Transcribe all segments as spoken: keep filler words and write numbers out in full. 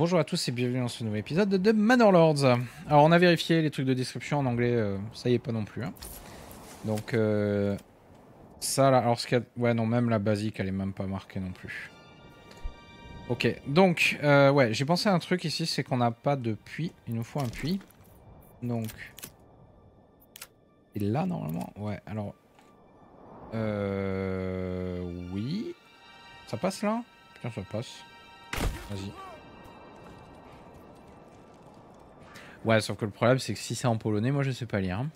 Bonjour à tous et bienvenue dans ce nouvel épisode de Manor Lords. Alors on a vérifié les trucs de description en anglais, euh, ça y est pas non plus. Hein. Donc euh, ça là, alors ce qu'il y a... Ouais non, même la basique elle est même pas marquée non plus. Ok, donc euh, ouais, j'ai pensé à un truc ici, c'est qu'on n'a pas de puits, il nous faut un puits. Donc... Et là normalement, ouais, alors... Euh... Oui... Ça passe là? Putain ça passe. Vas-y. Ouais, sauf que le problème c'est que si c'est en polonais, moi je sais pas lire.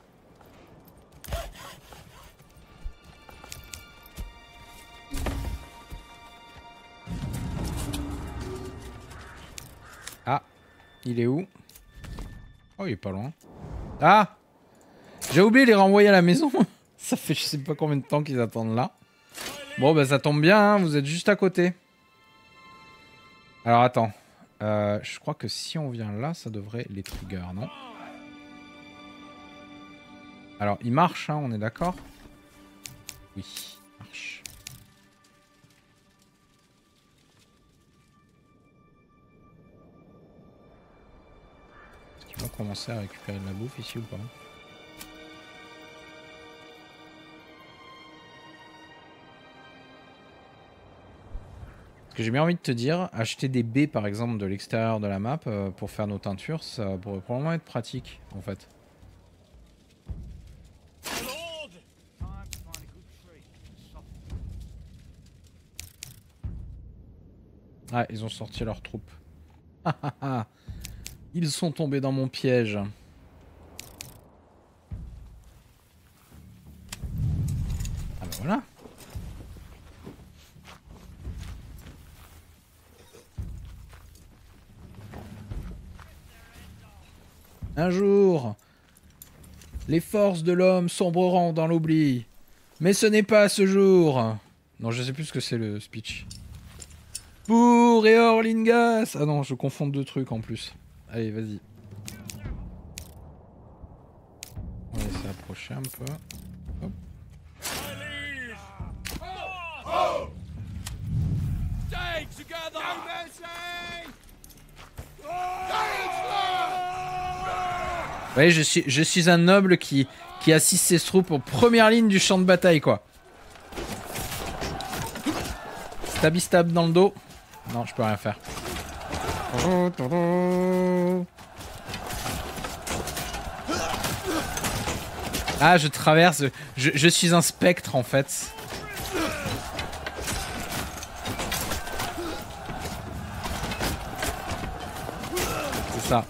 Ah, il est où? Oh, il est pas loin. Ah! J'ai oublié de les renvoyer à la maison. Ça fait je sais pas combien de temps qu'ils attendent là. Bon bah ça tombe bien, hein, vous êtes juste à côté. Alors attends, euh, je crois que si on vient là, ça devrait les trigger, non? Alors il marche, hein, on est d'accord? Oui, il marche. Est-ce qu'ils vont commencer à récupérer de la bouffe ici ou pas? Ce que j'ai bien envie de te dire, acheter des baies par exemple de l'extérieur de la map euh, pour faire nos teintures, ça pourrait probablement être pratique en fait. Ah, ils ont sorti leurs troupes. Ils sont tombés dans mon piège. Ah ben voilà. Un jour, les forces de l'homme sombreront dans l'oubli. Mais ce n'est pas ce jour. Non, je sais plus ce que c'est le speech. Pour et Orlingas. Ah non, je confonds deux trucs en plus. Allez, vas-y. On va laisser approcher un peu. Hop. Vous voyez, je suis, je suis un noble qui, qui assiste ses troupes aux premières lignes du champ de bataille, quoi. Stabby stab dans le dos. Non, je peux rien faire. Ah, je traverse. Je, je suis un spectre, en fait. C'est ça.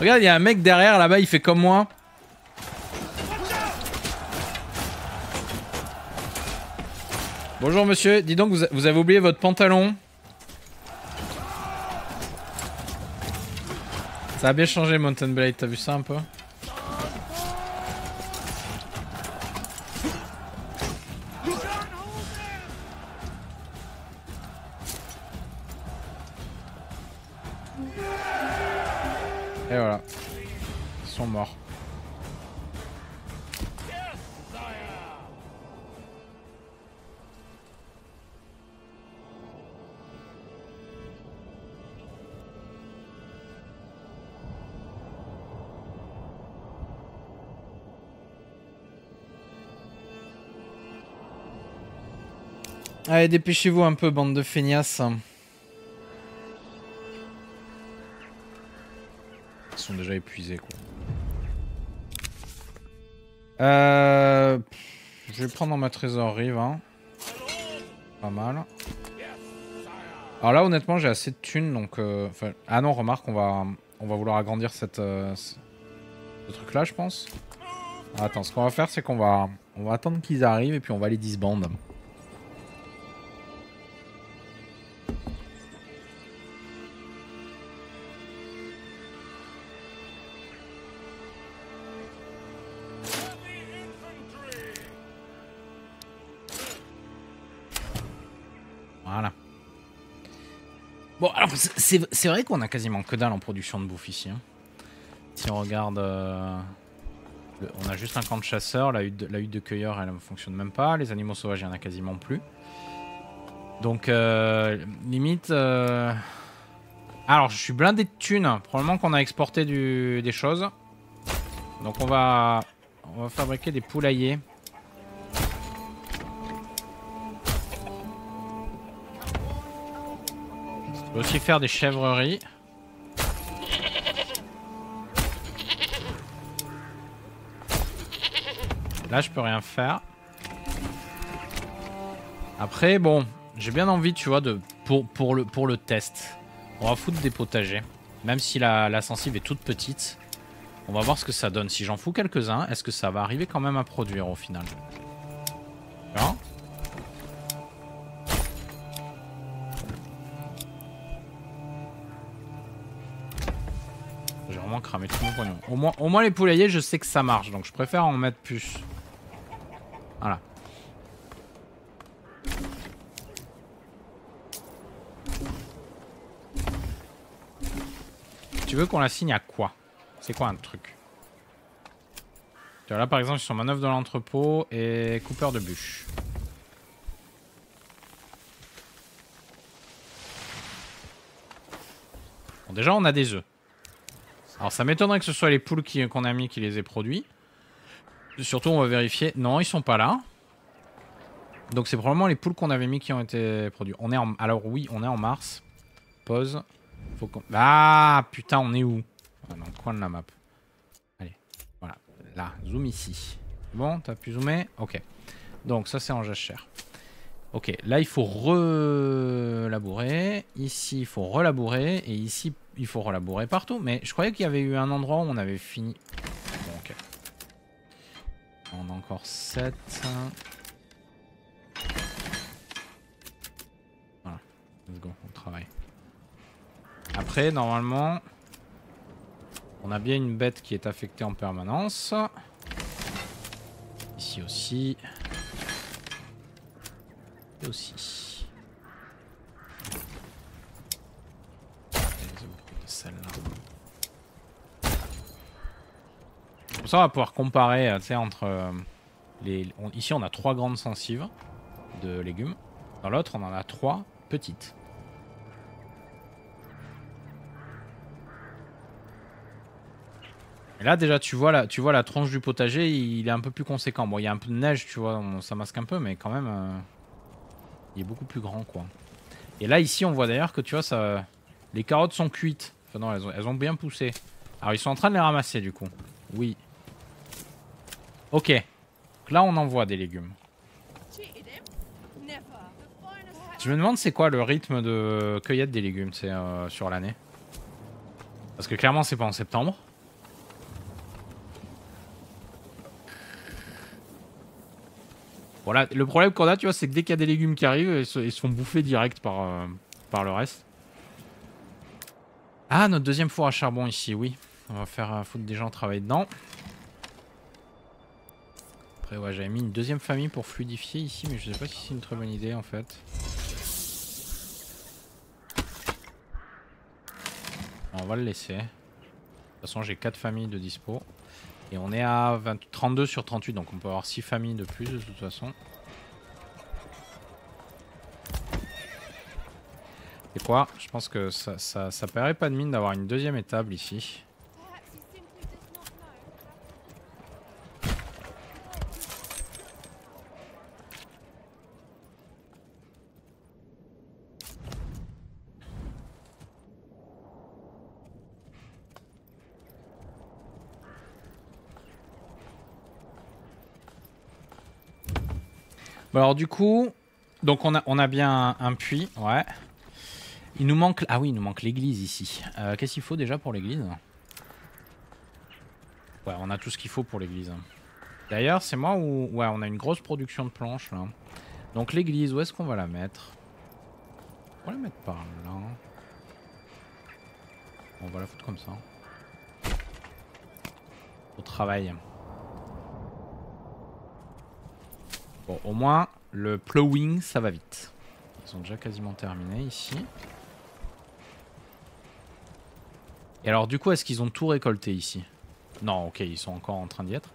Regarde, il y a un mec derrière là-bas, il fait comme moi. Bonjour monsieur, dis donc, vous avez oublié votre pantalon. Ça a bien changé Mountain Blade, t'as vu ça un peu? Et voilà, ils sont morts. Allez, dépêchez-vous un peu, bande de feignasses. Sont déjà épuisés quoi. Euh, je vais prendre dans ma trésorerie vingt. Pas mal. Alors là honnêtement j'ai assez de thunes donc euh, ah non remarque on va on va vouloir agrandir cette euh, ce truc là je pense. Ah, attends ce qu'on va faire c'est qu'on va on va attendre qu'ils arrivent et puis on va les disband. Voilà. Bon, alors, c'est vrai qu'on a quasiment que dalle en production de bouffe ici. Hein. Si on regarde... Euh, le, on a juste un camp de chasseurs, la hutte, la hutte de cueilleurs, elle ne fonctionne même pas. Les animaux sauvages, il n'y en a quasiment plus. Donc, euh, limite... Euh, Alors, je suis blindé de thunes. Probablement qu'on a exporté du... des choses. Donc, on va... on va fabriquer des poulaillers. On peut aussi faire des chèvreries. Là, je peux rien faire. Après, bon, j'ai bien envie, tu vois, de pour, pour, le, pour le test. On va foutre des potagers. Même si la, la sensive est toute petite. On va voir ce que ça donne. Si j'en fous quelques-uns, est-ce que ça va arriver quand même à produire au final? Hein? J'ai vraiment cramé tout mon pognon. Au moins, au moins les poulaillers, je sais que ça marche. Donc je préfère en mettre plus. Voilà. Tu veux qu'on l'assigne à quoi? C'est quoi un truc? Tu vois, là par exemple ils sont manœuvre de l'entrepôt et coupeur de bûches. Bon, déjà on a des œufs. Alors ça m'étonnerait que ce soit les poules qu'on a mis qui les aient produits. Surtout on va vérifier. Non, ils sont pas là. Donc c'est probablement les poules qu'on avait mis qui ont été produits. On est en... Alors oui, on est en mars. Pause. Faut qu'on... Ah putain, on est où? Dans le coin de la map. Allez, voilà. Là, zoom ici. Bon, t'as pu zoomer. Ok. Donc ça c'est en jachère. Ok, là il faut relabourer. Ici il faut relabourer. Et ici il faut relabourer partout. Mais je croyais qu'il y avait eu un endroit où on avait fini. Bon, ok. On a encore sept. Voilà. Let's go, on travaille. Après, normalement... on a bien une bête qui est affectée en permanence. Ici aussi. Et aussi. Celle-là. Comme ça, on va pouvoir comparer, tu sais, entre... les... on... ici, on a trois grandes sensives de légumes. Dans l'autre, on en a trois petites. Et là déjà tu vois la, tu vois la tronche du potager, il, il est un peu plus conséquent. Bon, il y a un peu de neige, tu vois, on, ça masque un peu, mais quand même, euh, il est beaucoup plus grand, quoi. Et là ici on voit d'ailleurs que tu vois, ça, les carottes sont cuites. Enfin non, elles ont, elles ont bien poussé. Alors ils sont en train de les ramasser du coup. Oui. Ok. Donc là on envoie des légumes. Je me demande c'est quoi le rythme de cueillette des légumes, c'est euh, sur l'année. Parce que clairement c'est pas en septembre. Voilà, le problème qu'on a, tu vois, c'est que dès qu'il y a des légumes qui arrivent, ils se, ils se font bouffer direct par, euh, par le reste. Ah, notre deuxième four à charbon ici, oui. On va faire euh, foutre des gens travailler dedans. Après, ouais, j'avais mis une deuxième famille pour fluidifier ici, mais je sais pas si c'est une très bonne idée en fait. On va le laisser. De toute façon, j'ai quatre familles de dispo. Et on est à vingt, trente-deux sur trente-huit, donc on peut avoir six familles de plus de toute façon. C'est quoi? Je pense que ça, ça, ça paierait pas de mine d'avoir une deuxième étable ici. Alors du coup, donc on a, on a bien un, un puits, ouais. Il nous manque, ah oui, il nous manque l'église ici. Euh, Qu'est-ce qu'il faut déjà pour l'église? Ouais, on a tout ce qu'il faut pour l'église. D'ailleurs, c'est moi où, ouais, on a une grosse production de planches là. Donc l'église, où est-ce qu'on va la mettre? On va la mettre par là. On va la foutre comme ça. Au travail. Bon, au moins, le plowing, ça va vite. Ils ont déjà quasiment terminé ici. Et alors, du coup, est-ce qu'ils ont tout récolté ici? Non, ok, ils sont encore en train d'y être.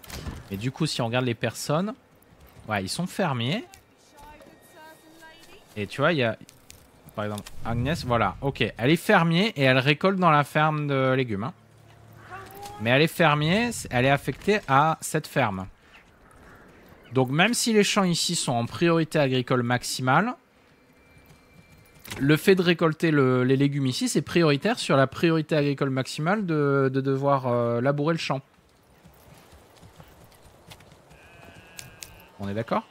Et du coup, si on regarde les personnes, ouais, ils sont fermiers. Et tu vois, il y a... par exemple. Agnès, voilà, ok. Elle est fermier et elle récolte dans la ferme de légumes. Hein. Mais elle est fermier, elle est affectée à cette ferme. Donc même si les champs ici sont en priorité agricole maximale, le fait de récolter le, les légumes ici, c'est prioritaire sur la priorité agricole maximale de, de devoir euh, labourer le champ. On est d'accord?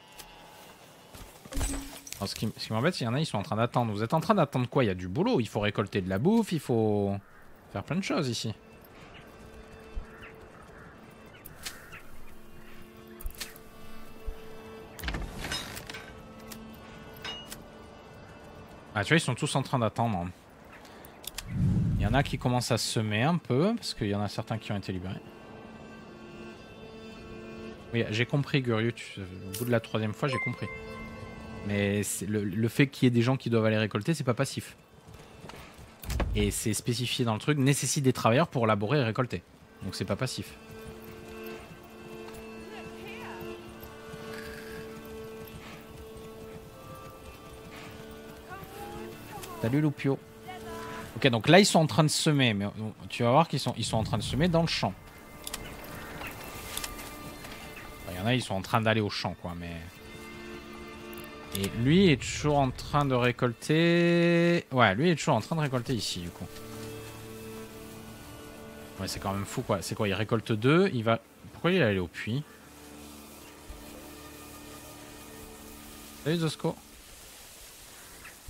Alors, ce qui, ce qui m'embête, c'est qu'il y en a, ils sont en train d'attendre. Vous êtes en train d'attendre quoi? Il y a du boulot. Il faut récolter de la bouffe, il faut faire plein de choses ici. Ah, tu vois, ils sont tous en train d'attendre. Il y en a qui commencent à semer un peu, parce qu'il y en a certains qui ont été libérés. Oui, j'ai compris, Guriu. Tu... Au bout de la troisième fois, j'ai compris. Mais le, le fait qu'il y ait des gens qui doivent aller récolter, c'est pas passif. Et c'est spécifié dans le truc, nécessite des travailleurs pour labourer et récolter. Donc c'est pas passif. Salut Loupio. Ok, donc là ils sont en train de semer, mais tu vas voir qu'ils sont, ils sont en train de semer dans le champ. Il y en a, ils sont en train d'aller au champ, quoi, mais... Et lui est toujours en train de récolter... Ouais, lui est toujours en train de récolter ici, du coup. Ouais, c'est quand même fou, quoi. C'est quoi, il récolte deux, il va... Pourquoi il est allé au puits? Salut Zosco.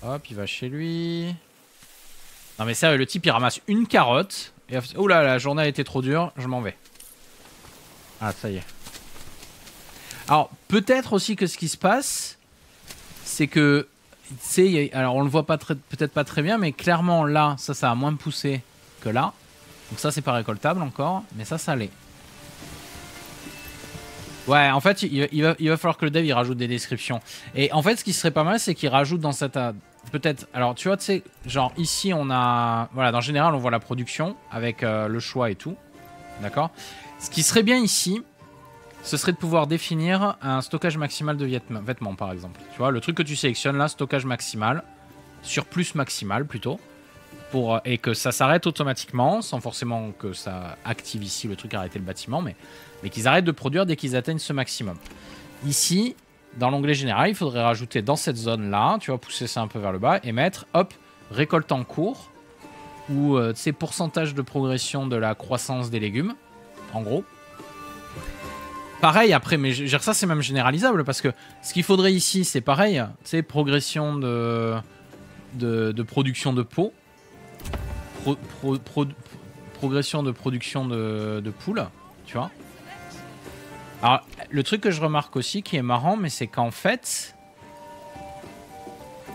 Hop, il va chez lui. Non mais sérieux, le type, il ramasse une carotte. Et... Ouh là, la journée a été trop dure, je m'en vais. Ah, ça y est. Alors, peut-être aussi que ce qui se passe... C'est que, tu sais, alors on le voit peut-être pas très bien, mais clairement là, ça, ça a moins poussé que là. Donc ça, c'est pas récoltable encore, mais ça, ça l'est. Ouais, en fait, il, il, va, il va falloir que le dev, il rajoute des descriptions. Et en fait, ce qui serait pas mal, c'est qu'il rajoute dans cette... Peut-être, alors tu vois, tu sais, genre ici, on a... Voilà, dans général, on voit la production avec euh, le choix et tout. D'accord? Ce qui serait bien ici... Ce serait de pouvoir définir un stockage maximal de vêtements, par exemple. Tu vois, le truc que tu sélectionnes là, stockage maximal, surplus maximal plutôt, pour, et que ça s'arrête automatiquement, sans forcément que ça active ici le truc arrêter le bâtiment, mais, mais qu'ils arrêtent de produire dès qu'ils atteignent ce maximum. Ici, dans l'onglet général, il faudrait rajouter dans cette zone-là, tu vois, pousser ça un peu vers le bas, et mettre, hop, récolte en cours, ou, euh, tu sais, pourcentage de progression de la croissance des légumes, en gros. Pareil après, mais genre ça c'est même généralisable parce que ce qu'il faudrait ici c'est pareil, tu sais, progression de, de, de production de peau, pro, pro, pro, progression de production de, de poules, tu vois. Alors le truc que je remarque aussi qui est marrant, mais c'est qu'en fait,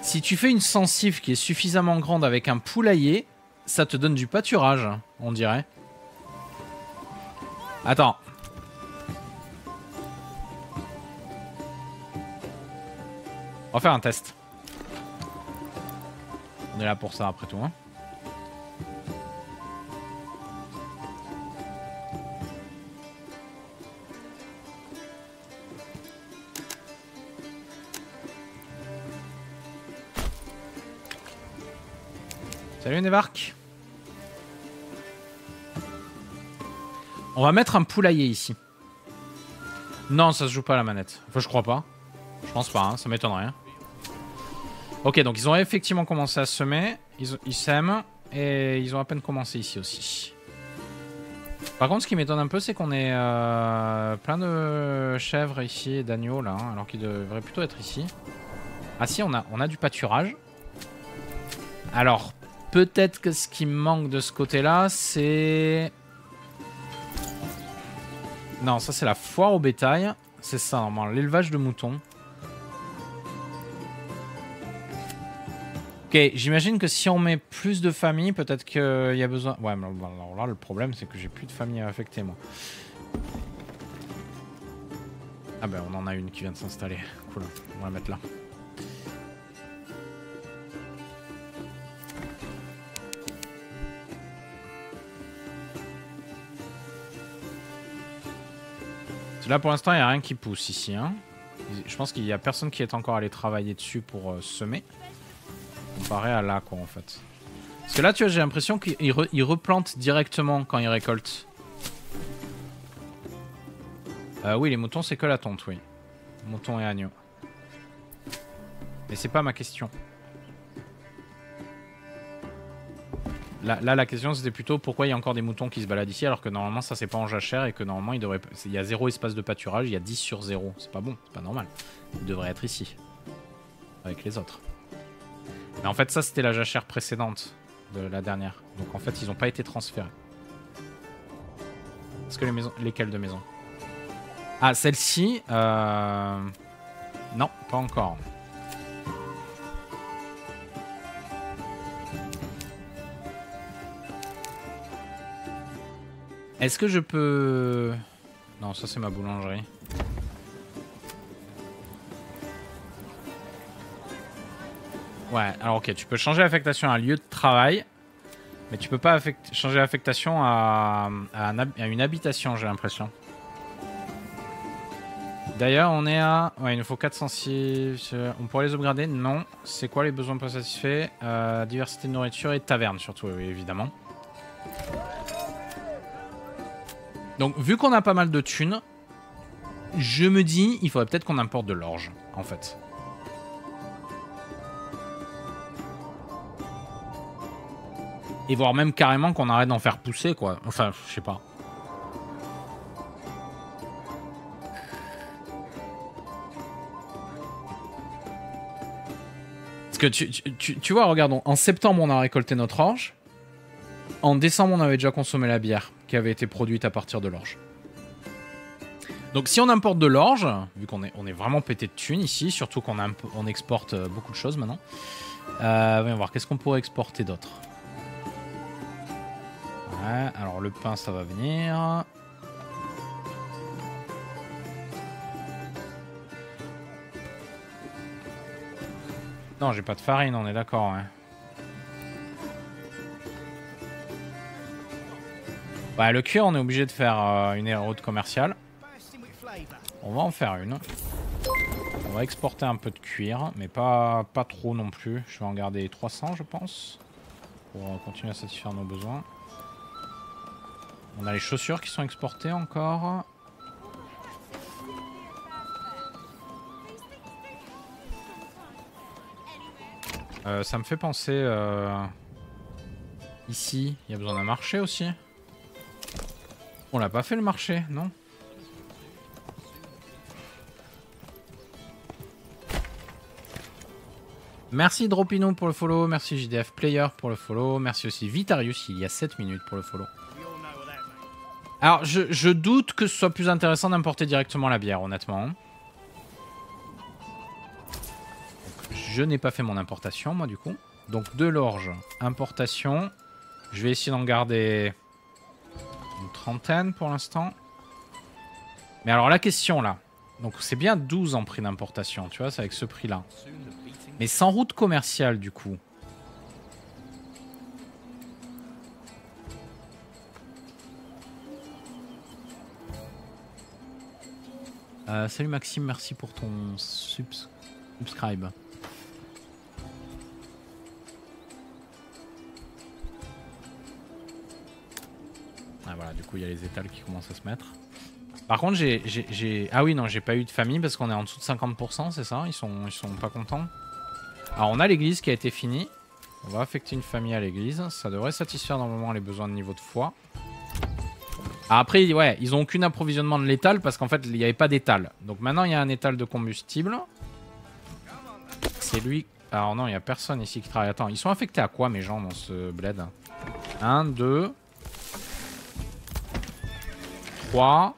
si tu fais une censive qui est suffisamment grande avec un poulailler, ça te donne du pâturage, on dirait. Attends. On va faire un test. On est là pour ça après tout. Hein. Salut Nevark. On va mettre un poulailler ici. Non, ça se joue pas à la manette. Enfin, je crois pas. Je pense pas, hein. Ça m'étonnerait. Hein. Ok, donc ils ont effectivement commencé à semer, ils, ont, ils sèment, et ils ont à peine commencé ici aussi. Par contre, ce qui m'étonne un peu, c'est qu'on ait euh, plein de chèvres ici et d'agneaux là, hein, alors qu'ils devraient plutôt être ici. Ah si, on a, on a du pâturage. Alors, peut-être que ce qui me manque de ce côté-là, c'est... Non, ça c'est la foire au bétail, c'est ça normalement, l'élevage de moutons. Ok, j'imagine que si on met plus de familles, peut-être qu'il y a besoin... Ouais, mais alors là, le problème, c'est que j'ai plus de familles à affecter, moi. Ah ben, on en a une qui vient de s'installer. Cool, on va la mettre là. Là, pour l'instant, il n'y a rien qui pousse ici. Hein. Je pense qu'il n'y a personne qui est encore allé travailler dessus pour euh, semer. comparé à là, quoi, en fait. Parce que là, tu vois, j'ai l'impression qu'il re, il replante directement quand il récolte. Euh, oui, les moutons, c'est que la tonte, oui. Moutons et agneaux. Mais c'est pas ma question. Là, là la question, c'était plutôt pourquoi il y a encore des moutons qui se baladent ici, alors que normalement, ça, c'est pas en jachère, et que normalement, il devrait... il y a zéro espace de pâturage, il y a dix sur zéro. C'est pas bon, c'est pas normal. Il devrait être ici. Avec les autres. Mais en fait, ça, c'était la jachère précédente de la dernière. Donc, en fait, ils n'ont pas été transférés. Est-ce que les maisons... Lesquelles de maisons? Ah, celle-ci... Euh... Non, pas encore. Est-ce que je peux... Non, ça, c'est ma boulangerie. Ouais, alors ok, tu peux changer l'affectation à un lieu de travail, mais tu peux pas affect... changer l'affectation à... À, un... à une habitation, j'ai l'impression. D'ailleurs, on est à... Ouais, il nous faut quatre cent six... On pourrait les upgrader? Non. C'est quoi les besoins pas satisfaits? euh, Diversité de nourriture et taverne, surtout, oui, évidemment. Donc, vu qu'on a pas mal de thunes, je me dis, il faudrait peut-être qu'on importe de l'orge, en fait. Et voire même carrément qu'on arrête d'en faire pousser, quoi. Enfin, je sais pas. Parce que tu, tu, tu vois, regardons, en septembre, on a récolté notre orge. En décembre, on avait déjà consommé la bière qui avait été produite à partir de l'orge. Donc si on importe de l'orge, vu qu'on est, on est vraiment pété de thunes ici, surtout qu'on on exporte beaucoup de choses maintenant. Euh, voyons voir, qu'est-ce qu'on pourrait exporter d'autre? Ouais, alors le pain, ça va venir. Non, j'ai pas de farine, on est d'accord, ouais. Ouais, le cuir, on est obligé de faire euh, une éroute commerciale. On va en faire une. On va exporter un peu de cuir, mais pas, pas trop non plus. Je vais en garder trois cents, je pense, pour euh, continuer à satisfaire nos besoins. On a les chaussures qui sont exportées encore. Euh, ça me fait penser... Euh... Ici, il y a besoin d'un marché aussi. On l'a pas fait le marché, non? Merci Dropino pour le follow, merci J D F Player pour le follow, merci aussi Vitarius il y a sept minutes pour le follow. Alors, je, je doute que ce soit plus intéressant d'importer directement la bière, honnêtement. Je n'ai pas fait mon importation, moi, du coup. Donc, de l'orge, importation. Je vais essayer d'en garder une trentaine pour l'instant. Mais alors, la question, là. Donc, c'est bien douze en prix d'importation, tu vois, c'est avec ce prix-là. Mais sans route commerciale, du coup. Euh, salut Maxime, merci pour ton subs subscribe. Ah voilà, du coup il y a les étals qui commencent à se mettre. Par contre j'ai... Ah oui non, j'ai pas eu de famille parce qu'on est en dessous de cinquante pour cent, c'est ça? Ils sont, ils sont pas contents. Alors on a l'église qui a été finie. On va affecter une famille à l'église. Ça devrait satisfaire normalement les besoins de niveau de foi. Après, ouais, ils n'ont aucun approvisionnement de l'étal parce qu'en fait, il n'y avait pas d'étal. Donc maintenant, il y a un étal de combustible. C'est lui... Alors non, il n'y a personne ici qui travaille. Attends, ils sont affectés à quoi, mes gens, dans ce bled? Un, deux, trois.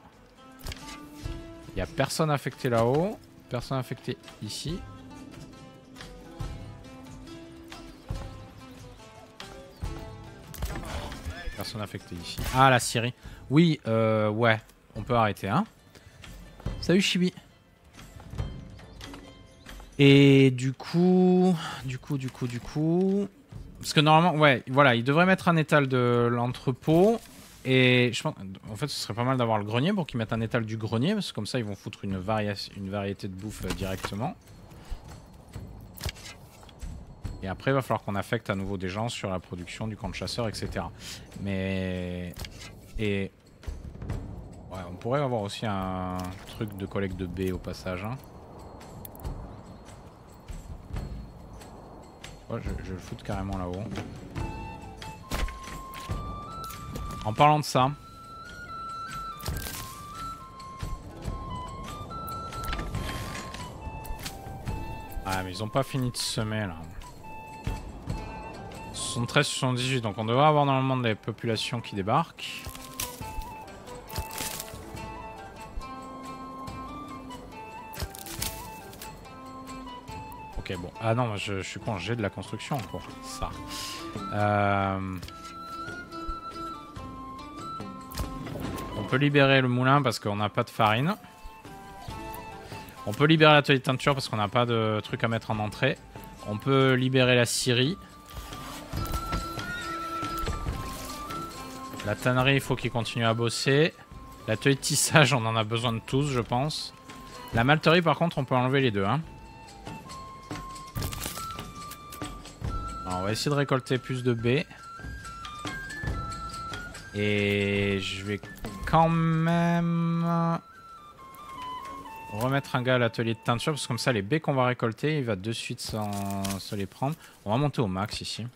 Il n'y a personne affecté là-haut. Personne affecté ici. Personne affectée ici. Ah, la Syrie. Oui, euh, ouais. On peut arrêter, hein. Salut, Chibi. Et du coup... Du coup, du coup, du coup... Parce que normalement, ouais, voilà. Il devrait mettre un étal de l'entrepôt. Et je pense... En fait, ce serait pas mal d'avoir le grenier pour qu'ils mettent un étal du grenier. Parce que comme ça, ils vont foutre une, varia... une variété de bouffe euh, directement. Et après, il va falloir qu'on affecte à nouveau des gens sur la production du camp de chasseurs, et cetera. Mais... Et... Ouais, on pourrait avoir aussi un truc de collecte de baies au passage. Hein. Ouais, je, je le foute carrément là-haut. En parlant de ça... Ah mais ils ont pas fini de semer là. soixante-treize soixante-dix-huit, donc on devrait avoir normalement des populations qui débarquent. Ok bon, ah non je, je suis con, j'ai de la construction encore, ça. Euh... On peut libérer le moulin parce qu'on n'a pas de farine. On peut libérer l'atelier de teinture parce qu'on n'a pas de truc à mettre en entrée. On peut libérer la scierie. La tannerie, il faut qu'il continue à bosser. L'atelier de tissage, on en a besoin de tous, je pense. La malterie, par contre, on peut enlever les deux. Hein. Alors, on va essayer de récolter plus de baies. Et je vais quand même... remettre un gars à l'atelier de teinture parce que comme ça les baies qu'on va récolter il va de suite se les prendre. On va monter au max ici.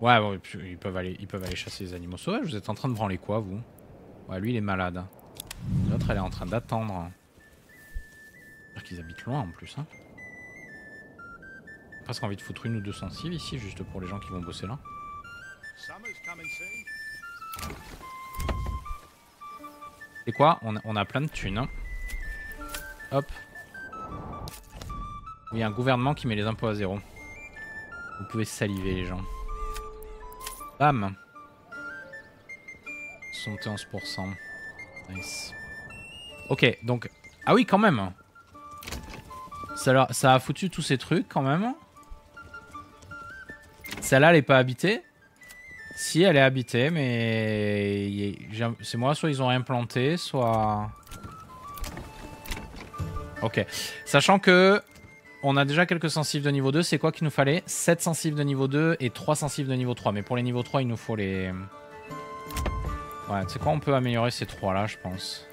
Ouais bon ils peuvent aller, ils peuvent aller chasser les animaux sauvages. Vous êtes en train de branler quoi vous? Ouais lui il est malade. L'autre elle est en train d'attendre. C'est-à-dire qu'ils habitent loin en plus hein. J'ai presque envie de foutre une ou deux sensibles ici juste pour les gens qui vont bosser là. C'est quoi? on a, on a plein de thunes. Hop. Il y a un gouvernement qui met les impôts à zéro. Vous pouvez saliver les gens. Bam. soixante et onze pour cent. Nice. Ok, donc... Ah oui, quand même. Ça, leur, ça a foutu tous ces trucs, quand même. Celle-là, elle n'est pas habitée. Si elle est habitée, mais c'est moi, soit ils ont rien planté, soit... Ok. Sachant que on a déjà quelques sensibles de niveau deux, c'est quoi qu'il nous fallait? sept sensibles de niveau deux et trois sensibles de niveau trois. Mais pour les niveaux trois, il nous faut les... Ouais, tu sais quoi, on peut améliorer ces trois-là, je pense.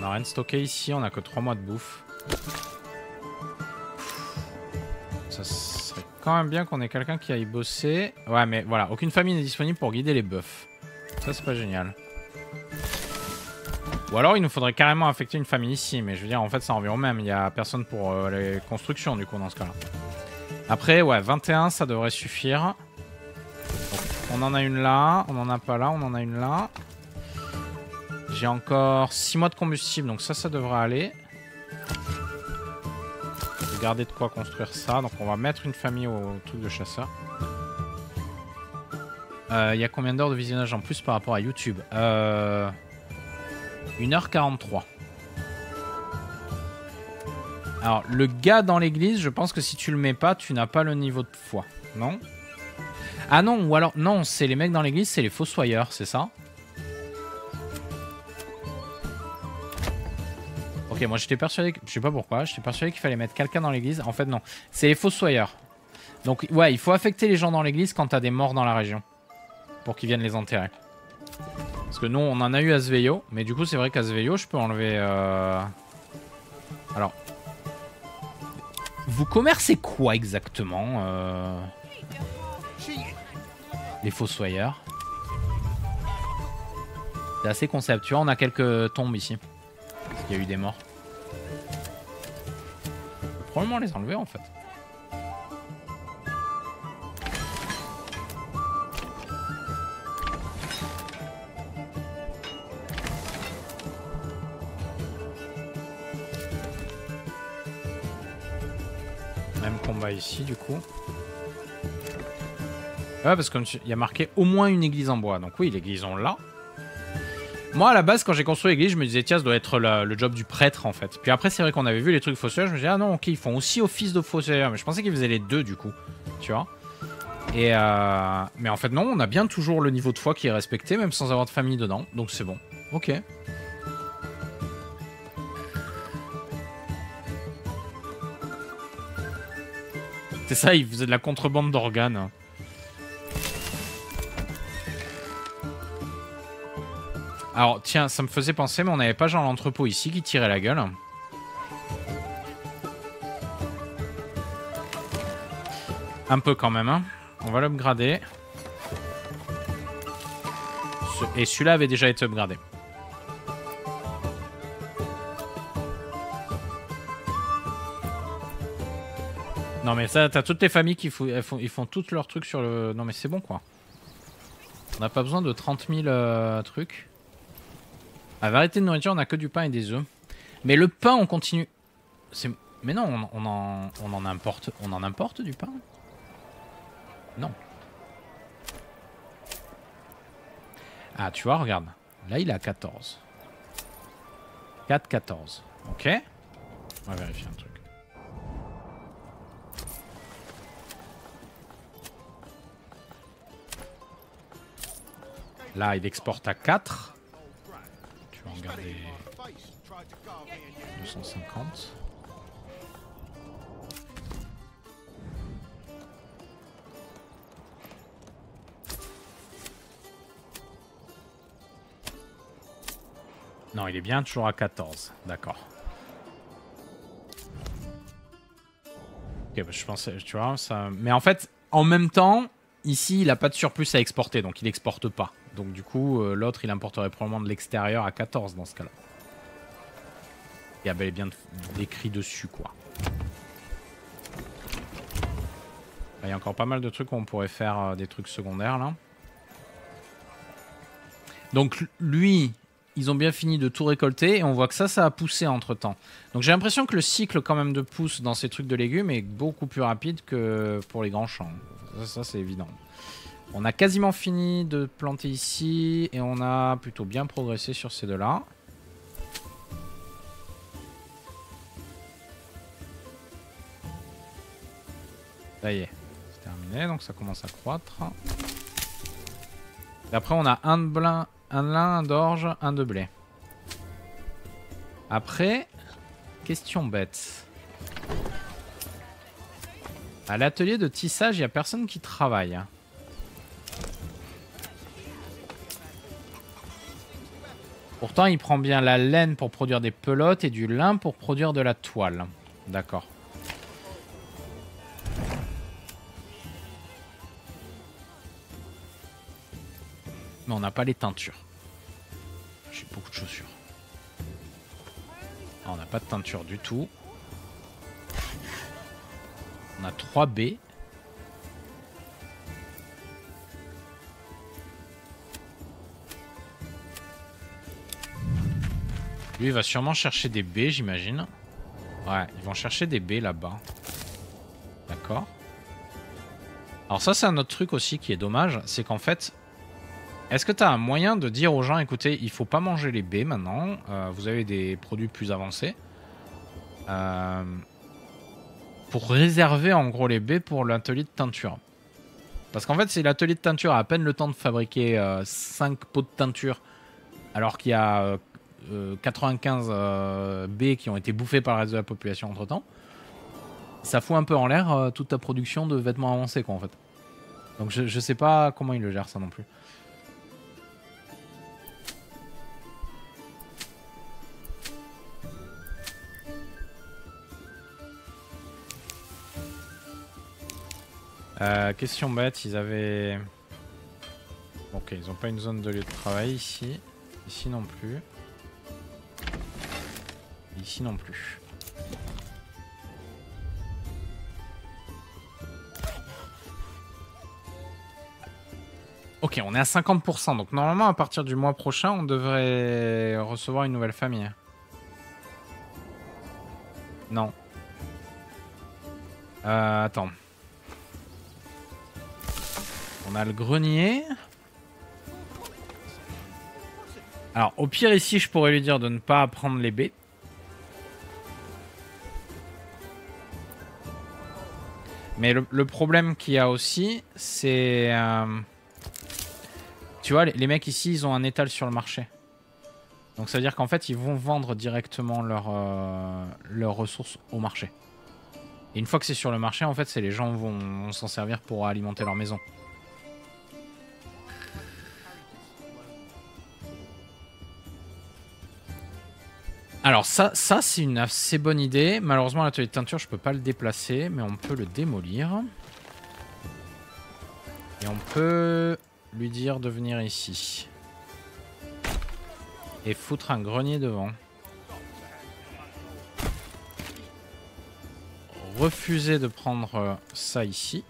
On a rien de stocké ici, on a que trois mois de bouffe. Ça serait quand même bien qu'on ait quelqu'un qui aille bosser. Ouais mais voilà, aucune famille n'est disponible pour guider les bœufs. Ça c'est pas génial. Ou alors il nous faudrait carrément affecter une famille ici, mais je veux dire en fait ça en vient au même. Il n'y a personne pour euh, les constructions du coup dans ce cas là. Après ouais, vingt et un ça devrait suffire. Donc, on en a une là, on en a pas là, on en a une là. J'ai encore six mois de combustible, donc ça, ça devrait aller. Je vais garder de quoi construire ça. Donc on va mettre une famille au truc de chasseur. Il euh, y a combien d'heures de visionnage en plus par rapport à YouTube? euh... une heure quarante-trois. Alors, le gars dans l'église, je pense que si tu le mets pas, tu n'as pas le niveau de foi, non? Ah non, ou alors... Non, c'est les mecs dans l'église, c'est les fossoyeurs, c'est ça? Ok, moi j'étais persuadé, que... je sais pas pourquoi, j'étais persuadé qu'il fallait mettre quelqu'un dans l'église. En fait non, c'est les fossoyeurs. Donc ouais, il faut affecter les gens dans l'église quand t'as des morts dans la région. Pour qu'ils viennent les enterrer. Parce que nous on en a eu à Sveio, mais du coup c'est vrai qu'à Sveio je peux enlever... Euh... Alors... Vous commercez quoi exactement euh... Les fossoyeurs. C'est assez conceptuel, on a quelques tombes ici. Il y a eu des morts. On peut probablement les enlever en fait. Même combat ici du coup. Ouais parce qu'il y a marqué au moins une église en bois. Donc oui l'église on l'a. Moi à la base quand j'ai construit l'église je me disais tiens ça doit être la, le job du prêtre en fait. Puis après c'est vrai qu'on avait vu les trucs fossoyeurs, je me disais ah non ok ils font aussi office de fossoyeurs mais je pensais qu'ils faisaient les deux du coup. tu vois. Et euh... mais en fait non, on a bien toujours le niveau de foi qui est respecté, même sans avoir de famille dedans, donc c'est bon. Ok. C'est ça, il faisait de la contrebande d'organes. Alors tiens, ça me faisait penser, mais on n'avait pas genre l'entrepôt ici qui tirait la gueule. Un peu quand même, hein. On va l'upgrader. Et celui-là avait déjà été upgradé. Non mais ça, t'as toutes les familles qui font, elles font, ils font toutes leurs trucs sur le... Non mais c'est bon quoi. On n'a pas besoin de trente mille euh, trucs. La variété de nourriture, on n'a que du pain et des œufs. Mais le pain, on continue... Mais non, on, on, en, on, en importe, on en importe du pain? Non. Ah tu vois, regarde. Là, il est à quatorze. quatre, quatorze. Ok. On va vérifier un truc. Là, il exporte à quatre. Tu vas regarder... deux cent cinquante. Non, il est bien toujours à quatorze. D'accord. Ok, bah, je pensais... Tu vois, ça... Mais en fait, en même temps... Ici, il n'a pas de surplus à exporter, donc il n'exporte pas. Donc du coup, euh, l'autre, il importerait probablement de l'extérieur à quatorze dans ce cas-là. Il y a bel et bien d'écrit dessus, quoi. Il y a encore pas mal de trucs où on pourrait faire euh, des trucs secondaires, là. Donc lui, ils ont bien fini de tout récolter, et on voit que ça, ça a poussé entre-temps. Donc j'ai l'impression que le cycle quand même de pousse dans ces trucs de légumes est beaucoup plus rapide que pour les grands champs. Ça, ça c'est évident. On a quasiment fini de planter ici et on a plutôt bien progressé sur ces deux-là. Ça y est, c'est terminé, donc ça commence à croître. Et après on a un de blin, un de lin, un d'orge, un de blé. Après, question bête. À l'atelier de tissage, il n'y a personne qui travaille. Pourtant, il prend bien la laine pour produire des pelotes et du lin pour produire de la toile. D'accord. Mais on n'a pas les teintures. J'ai beaucoup de chaussures. On n'a pas de teinture du tout. On a trois B. Lui, il va sûrement chercher des B, j'imagine. Ouais, ils vont chercher des B là-bas. D'accord. Alors ça, c'est un autre truc aussi qui est dommage. C'est qu'en fait... Est-ce que tu as un moyen de dire aux gens, écoutez, il faut pas manger les B maintenant. Euh, vous avez des produits plus avancés. Euh... Pour réserver en gros les baies pour l'atelier de teinture. Parce qu'en fait, c'est l'atelier de teinture a à peine le temps de fabriquer euh, cinq pots de teinture, alors qu'il y a euh, quatre-vingt-quinze euh, baies qui ont été bouffées par le reste de la population entre temps. Ça fout un peu en l'air euh, toute ta production de vêtements avancés, quoi, en fait. Donc je, je sais pas comment ils le gèrent, ça non plus. Euh, question bête, ils avaient... Ok, ils n'ont pas une zone de lieu de travail ici. Ici non plus. Ici non plus. Ok, on est à cinquante pour cent. Donc normalement, à partir du mois prochain, on devrait recevoir une nouvelle famille. Non. Euh, attends. On a le grenier. Alors, au pire, ici, je pourrais lui dire de ne pas prendre les baies. Mais le, le problème qu'il y a aussi, c'est... Euh, tu vois, les, les mecs ici, ils ont un étal sur le marché. Donc ça veut dire qu'en fait, ils vont vendre directement leurs euh, leurs ressources au marché. Et une fois que c'est sur le marché, en fait, c'est les gens vont, vont s'en servir pour alimenter leur maison. Alors ça, ça c'est une assez bonne idée. Malheureusement, l'atelier de teinture, je peux pas le déplacer, mais on peut le démolir. Et on peut lui dire de venir ici. Et foutre un grenier devant. Refuser de prendre ça ici.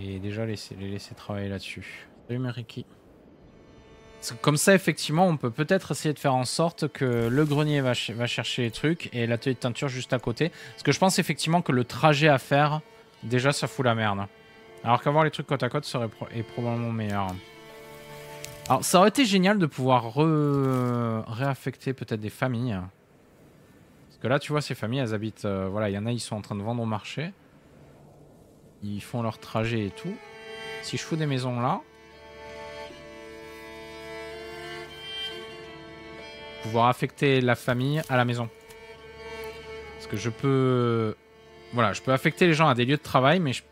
Et déjà laisser, les laisser travailler là-dessus. Salut Meriki. Comme ça, effectivement, on peut peut-être essayer de faire en sorte que le grenier va, ch va chercher les trucs et l'atelier de teinture juste à côté. Parce que je pense effectivement que le trajet à faire, déjà, ça fout la merde. Alors qu'avoir les trucs côte à côte serait pro est probablement meilleur. Alors, ça aurait été génial de pouvoir réaffecter peut-être des familles. Parce que là, tu vois, ces familles, elles habitent... Euh, voilà, il y en a, ils sont en train de vendre au marché. Ils font leur trajet et tout. Si je fous des maisons là... pouvoir affecter la famille à la maison. Parce que je peux... Voilà, je peux affecter les gens à des lieux de travail, mais je...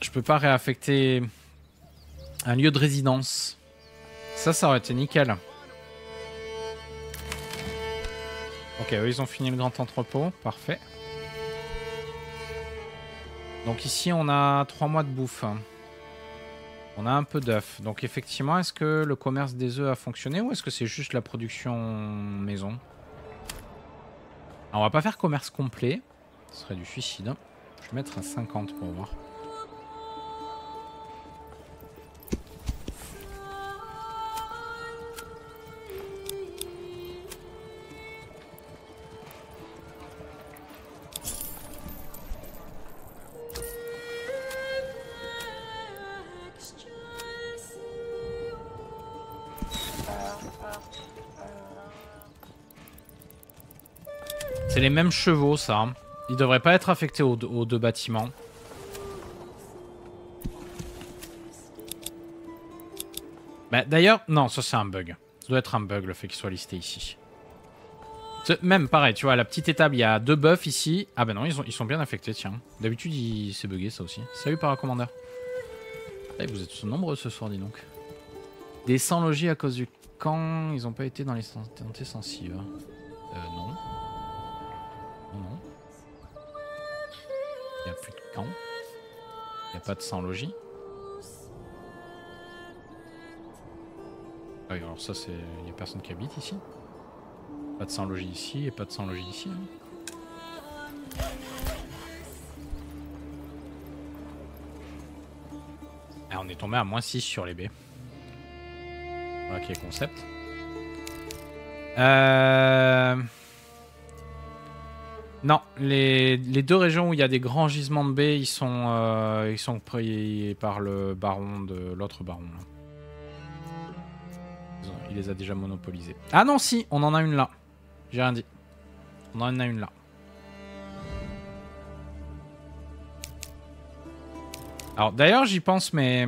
Je peux pas réaffecter un lieu de résidence. Ça, ça aurait été nickel. Ok, eux, ils ont fini le grand entrepôt. Parfait. Donc ici, on a trois mois de bouffe. On a un peu d'œufs. Donc effectivement, est-ce que le commerce des œufs a fonctionné ou est-ce que c'est juste la production maison? Alors, on va pas faire commerce complet. Ce serait du suicide. Je vais mettre à cinquante pour voir. C'est les mêmes chevaux, ça. Ils devraient pas être affectés aux, aux deux bâtiments. Bah, d'ailleurs, non, ça c'est un bug. Ça doit être un bug le fait qu'ils soient listés ici. Même pareil, tu vois, à la petite étable, il y a deux bœufs ici. Ah bah non, ils, ont, ils sont bien affectés, tiens. D'habitude, il s'est bugué ça aussi. Salut, paracommandeur. Vous êtes nombreux ce soir, dis donc. Des sans logis à cause du camp, ils n'ont pas été dans les santé sensibles. Euh, non. Non, non. Il n'y a plus de camp. Il n'y a pas de sans logis. Ah oui, alors ça, c'est... Il n'y a personne qui habite ici. Pas de sans logis ici et pas de sans logis ici. Hein. Ah, on est tombé à moins six sur les baies. Voilà qui est concept. Euh... Non, les, les deux régions où il y a des grands gisements de baies, ils sont, euh, ils sont pris par le baron de l'autre baron. Là. Il les a déjà monopolisés. Ah non, si, on en a une là. J'ai rien dit. On en a une là. Alors d'ailleurs, j'y pense, mais...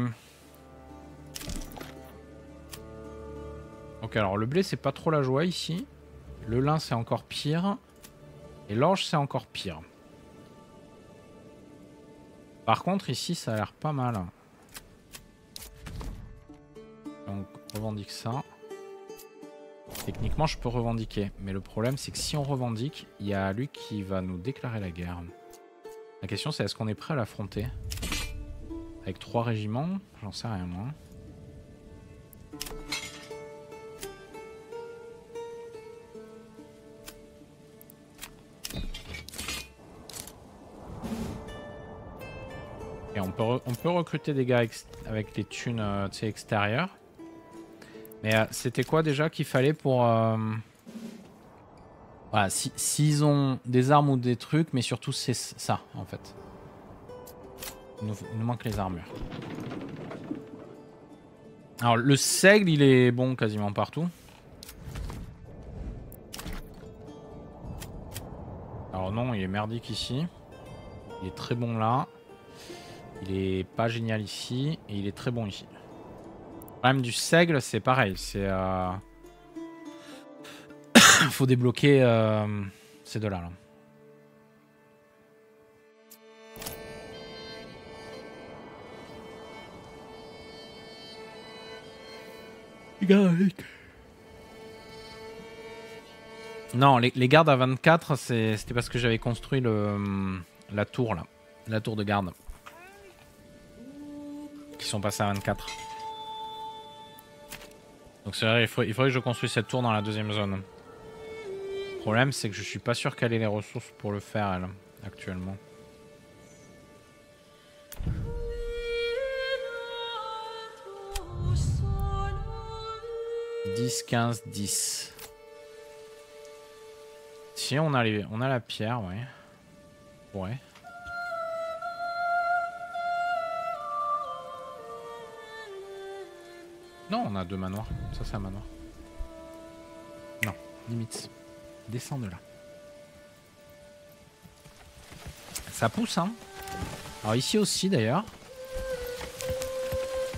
Ok, alors le blé, c'est pas trop la joie ici. Le lin, c'est encore pire. Et l'orge, c'est encore pire. Par contre, ici, ça a l'air pas mal. Donc, revendique ça. Techniquement, je peux revendiquer. Mais le problème, c'est que si on revendique, il y a lui qui va nous déclarer la guerre. La question, c'est est-ce qu'on est prêt à l'affronter? Avec trois régiments, j'en sais rien, moi. On peut, on peut recruter des gars avec les thunes euh, extérieures. Mais euh, c'était quoi déjà qu'il fallait pour... Euh... Voilà, s'ils si, si ont des armes ou des trucs, mais surtout c'est ça en fait. Il nous, il nous manque les armures. Alors le seigle, il est bon quasiment partout. Alors non, il est merdique ici. Il est très bon là. Il est pas génial ici. Et il est très bon ici. Le problème du seigle, c'est pareil. C'est... Euh... faut débloquer euh, ces deux-là. Là. Non, les, les gardes à vingt-quatre, c'était parce que j'avais construit le, la tour là, la tour de garde, qui sont passés à vingt-quatre. Donc c'est vrai, il faudrait, il faudrait que je construise cette tour dans la deuxième zone. Le problème, c'est que je suis pas sûr qu'elle ait les ressources pour le faire, elle, actuellement. dix, quinze, dix. Si on a, les, on a la pierre, ouais. Ouais. Non, on a deux manoirs. Ça, c'est un manoir. Non, limite. Descends de là. Ça pousse, hein. Alors ici aussi, d'ailleurs.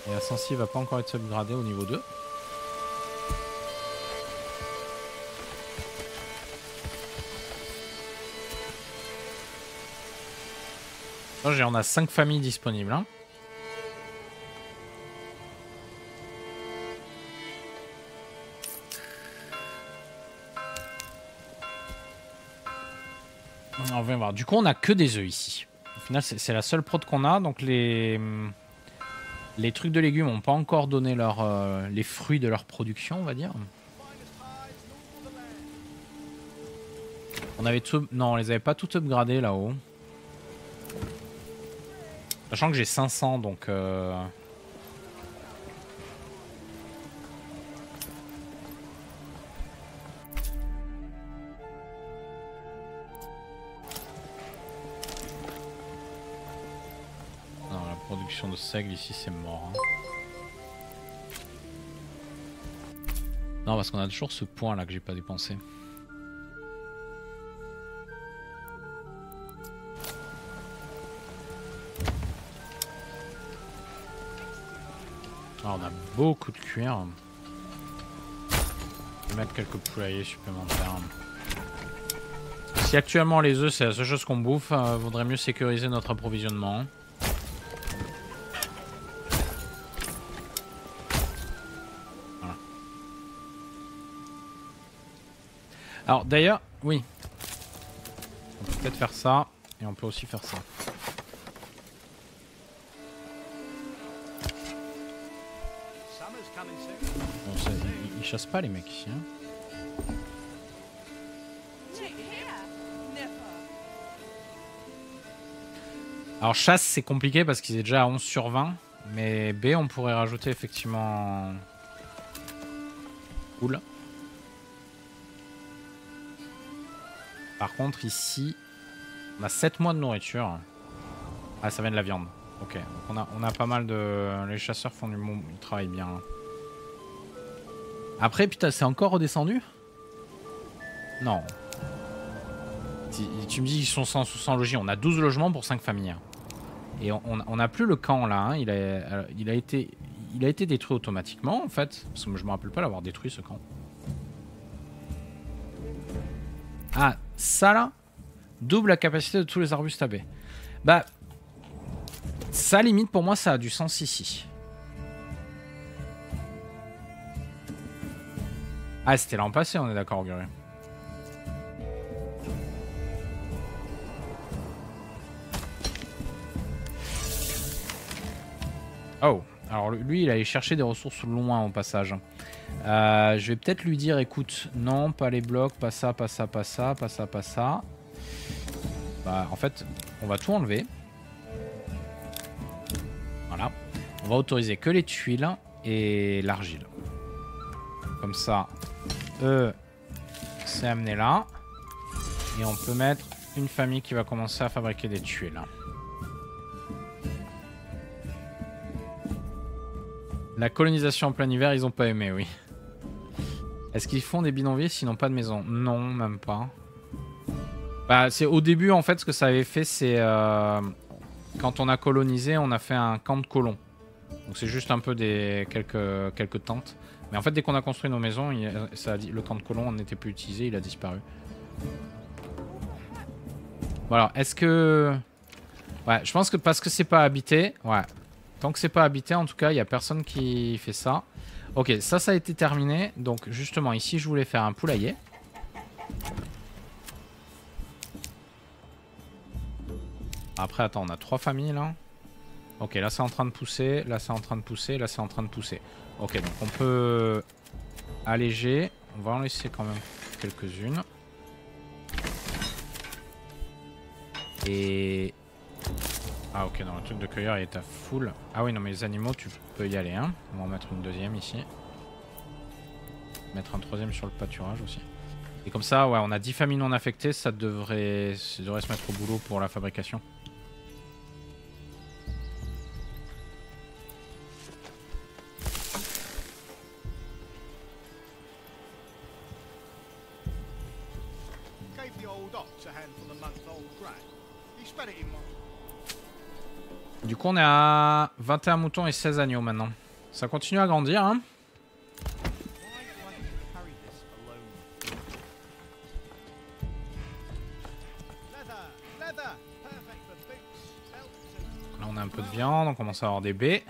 Et la sensi va pas encore être upgradée au niveau deux. On a cinq familles disponibles. Hein. On va voir. Du coup, on a que des œufs ici. Au final, c'est la seule prod qu'on a. Donc, les, les trucs de légumes n'ont pas encore donné leur, euh, les fruits de leur production, on va dire. On avait tout... Non, on les avait pas toutes upgradés là-haut. Sachant que j'ai cinq cents, donc... Euh... Non, la production de seigle ici, c'est mort. Hein. Non, parce qu'on a toujours ce point là que j'ai pas dépensé. Alors on a beaucoup de cuir. Je vais mettre quelques poulaillers supplémentaires. Si actuellement les œufs c'est la seule chose qu'on bouffe, euh, vaudrait mieux sécuriser notre approvisionnement. Voilà. Alors d'ailleurs, oui. On peut peut-être faire ça et on peut aussi faire ça. Ils chassent pas les mecs ici. Hein. Alors chasse c'est compliqué parce qu'ils étaient déjà à onze sur vingt. Mais B on pourrait rajouter effectivement... Cool. Par contre ici on a sept mois de nourriture. Ah ça vient de la viande. Ok. Donc on a, on a pas mal de... Les chasseurs font du bon... Ils travaillent bien. Hein. Après, putain, c'est encore redescendu? Non. Tu, tu me dis qu'ils sont sans logis. On a douze logements pour cinq familles. Et on n'a plus le camp, là. Hein. Il, a, il, a été, il a été détruit automatiquement, en fait. Parce que je me rappelle pas l'avoir détruit, ce camp. Ah, ça, là? Double la capacité de tous les arbustes à baie. Bah, ça, limite, pour moi, ça a du sens ici. Ah, c'était l'an passé, on est d'accord, Guru. Oh, alors lui, il allait chercher des ressources loin au passage. Euh, je vais peut-être lui dire, écoute, non, pas les blocs, pas ça, pas ça, pas ça, pas ça, pas ça. Bah, en fait, on va tout enlever. Voilà. On va autoriser que les tuiles et l'argile. Comme ça. Euh, c'est amené là. Et on peut mettre une famille qui va commencer à fabriquer des tuiles. La colonisation en plein hiver, ils ont pas aimé, oui. Est-ce qu'ils font des bidonvilles s'ils n'ont pas de maison? Non, même pas. Bah, c'est au début, en fait, ce que ça avait fait, c'est... Euh, quand on a colonisé, on a fait un camp de colons. Donc c'est juste un peu des quelques, quelques tentes. Mais en fait, dès qu'on a construit nos maisons, il, ça a, le camp de colons n'était plus utilisé, il a disparu. Voilà, est-ce que... Ouais, je pense que parce que c'est pas habité... Ouais, tant que c'est pas habité, en tout cas, il n'y a personne qui fait ça. Ok, ça, ça a été terminé. Donc justement, ici, je voulais faire un poulailler. Après, attends, on a trois familles, là. Ok, là, c'est en train de pousser. Là, c'est en train de pousser. Là, c'est en train de pousser. Ok, donc on peut alléger. On va en laisser quand même quelques-unes. Et... Ah, ok, non, le truc de cueilleur, il est à full. Ah oui, non, mais les animaux, tu peux y aller, hein. On va en mettre une deuxième ici. Mettre un troisième sur le pâturage aussi. Et comme ça, ouais, on a dix familles non affectées. Ça devrait, ça devrait se mettre au boulot pour la fabrication. Du coup, on est à vingt et un moutons et seize agneaux maintenant. Ça continue à grandir, hein. Là, on a un peu de viande, on commence à avoir des baies.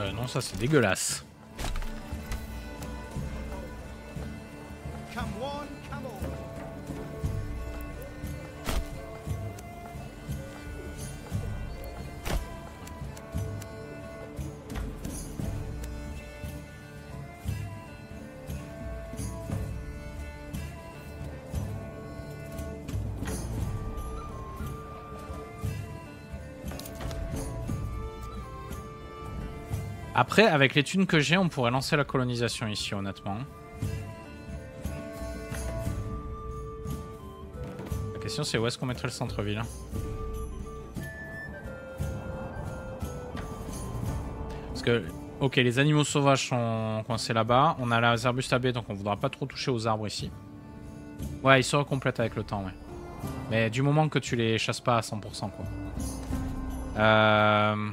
Euh, non, ça c'est dégueulasse. Après, avec les thunes que j'ai, on pourrait lancer la colonisation ici, honnêtement. La question, c'est où est-ce qu'on mettrait le centre-ville? Parce que, ok, les animaux sauvages sont coincés là-bas. On a les arbustes à baie, donc on voudra pas trop toucher aux arbres ici. Ouais, ils se recomplètent avec le temps, ouais. Mais du moment que tu les chasses pas à cent pour cent, quoi. Euh...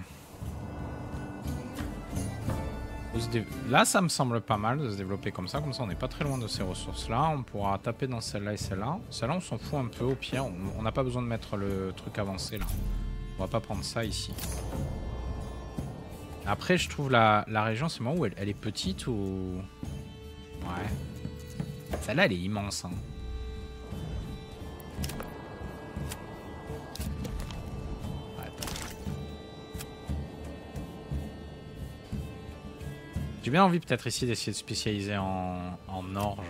Là, ça me semble pas mal de se développer comme ça. Comme ça, on n'est pas très loin de ces ressources-là. On pourra taper dans celle-là et celle-là. Celle-là, on s'en fout un peu. Au pire, on n'a pas besoin de mettre le truc avancé, là. On va pas prendre ça ici. Après, je trouve la, la région, c'est moi où elle, elle est petite ou... Ouais. Celle-là, elle est immense, hein. J'ai bien envie peut-être ici d'essayer de spécialiser en, en orge.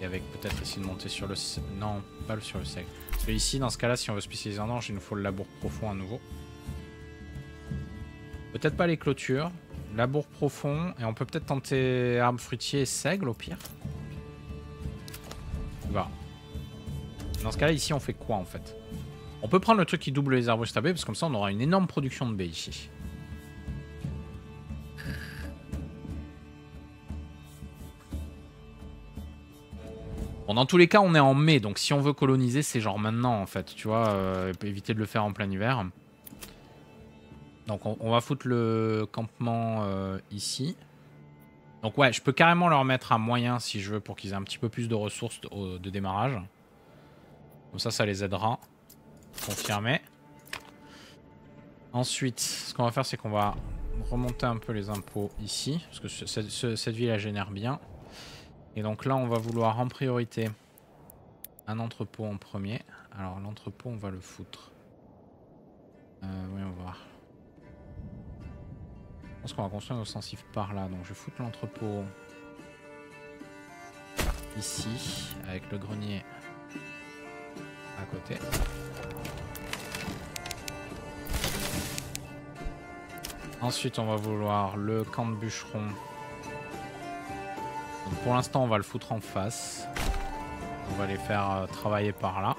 Et avec peut-être ici de monter sur le... Non, pas sur le seigle. Parce que ici, dans ce cas-là, si on veut spécialiser en orge, il nous faut le labour profond à nouveau. Peut-être pas les clôtures. Labour profond. Et on peut peut-être tenter arbre fruitier et seigle au pire. Voilà. Dans ce cas-là, ici, on fait quoi en fait? On peut prendre le truc qui double les arbustes à baies, parce que comme ça, on aura une énorme production de baies ici. Bon, dans tous les cas, on est en mai, donc si on veut coloniser, c'est genre maintenant, en fait, tu vois, euh, éviter de le faire en plein hiver. Donc, on, on va foutre le campement euh, ici. Donc, ouais, je peux carrément leur mettre un moyen, si je veux, pour qu'ils aient un petit peu plus de ressources de, de démarrage. Comme ça, ça les aidera. Confirmé. Ensuite, ce qu'on va faire, c'est qu'on va remonter un peu les impôts ici, parce que ce, ce, cette ville, elle génère bien. Et donc là, on va vouloir en priorité un entrepôt en premier. Alors l'entrepôt, on va le foutre. Euh, oui, on va voir. Je pense qu'on va construire nos sensifs par là. Donc je fous l'entrepôt ici, avec le grenier à côté. Ensuite, on va vouloir le camp de bûcheron Donc pour l'instant on va le foutre en face. On va les faire travailler par là.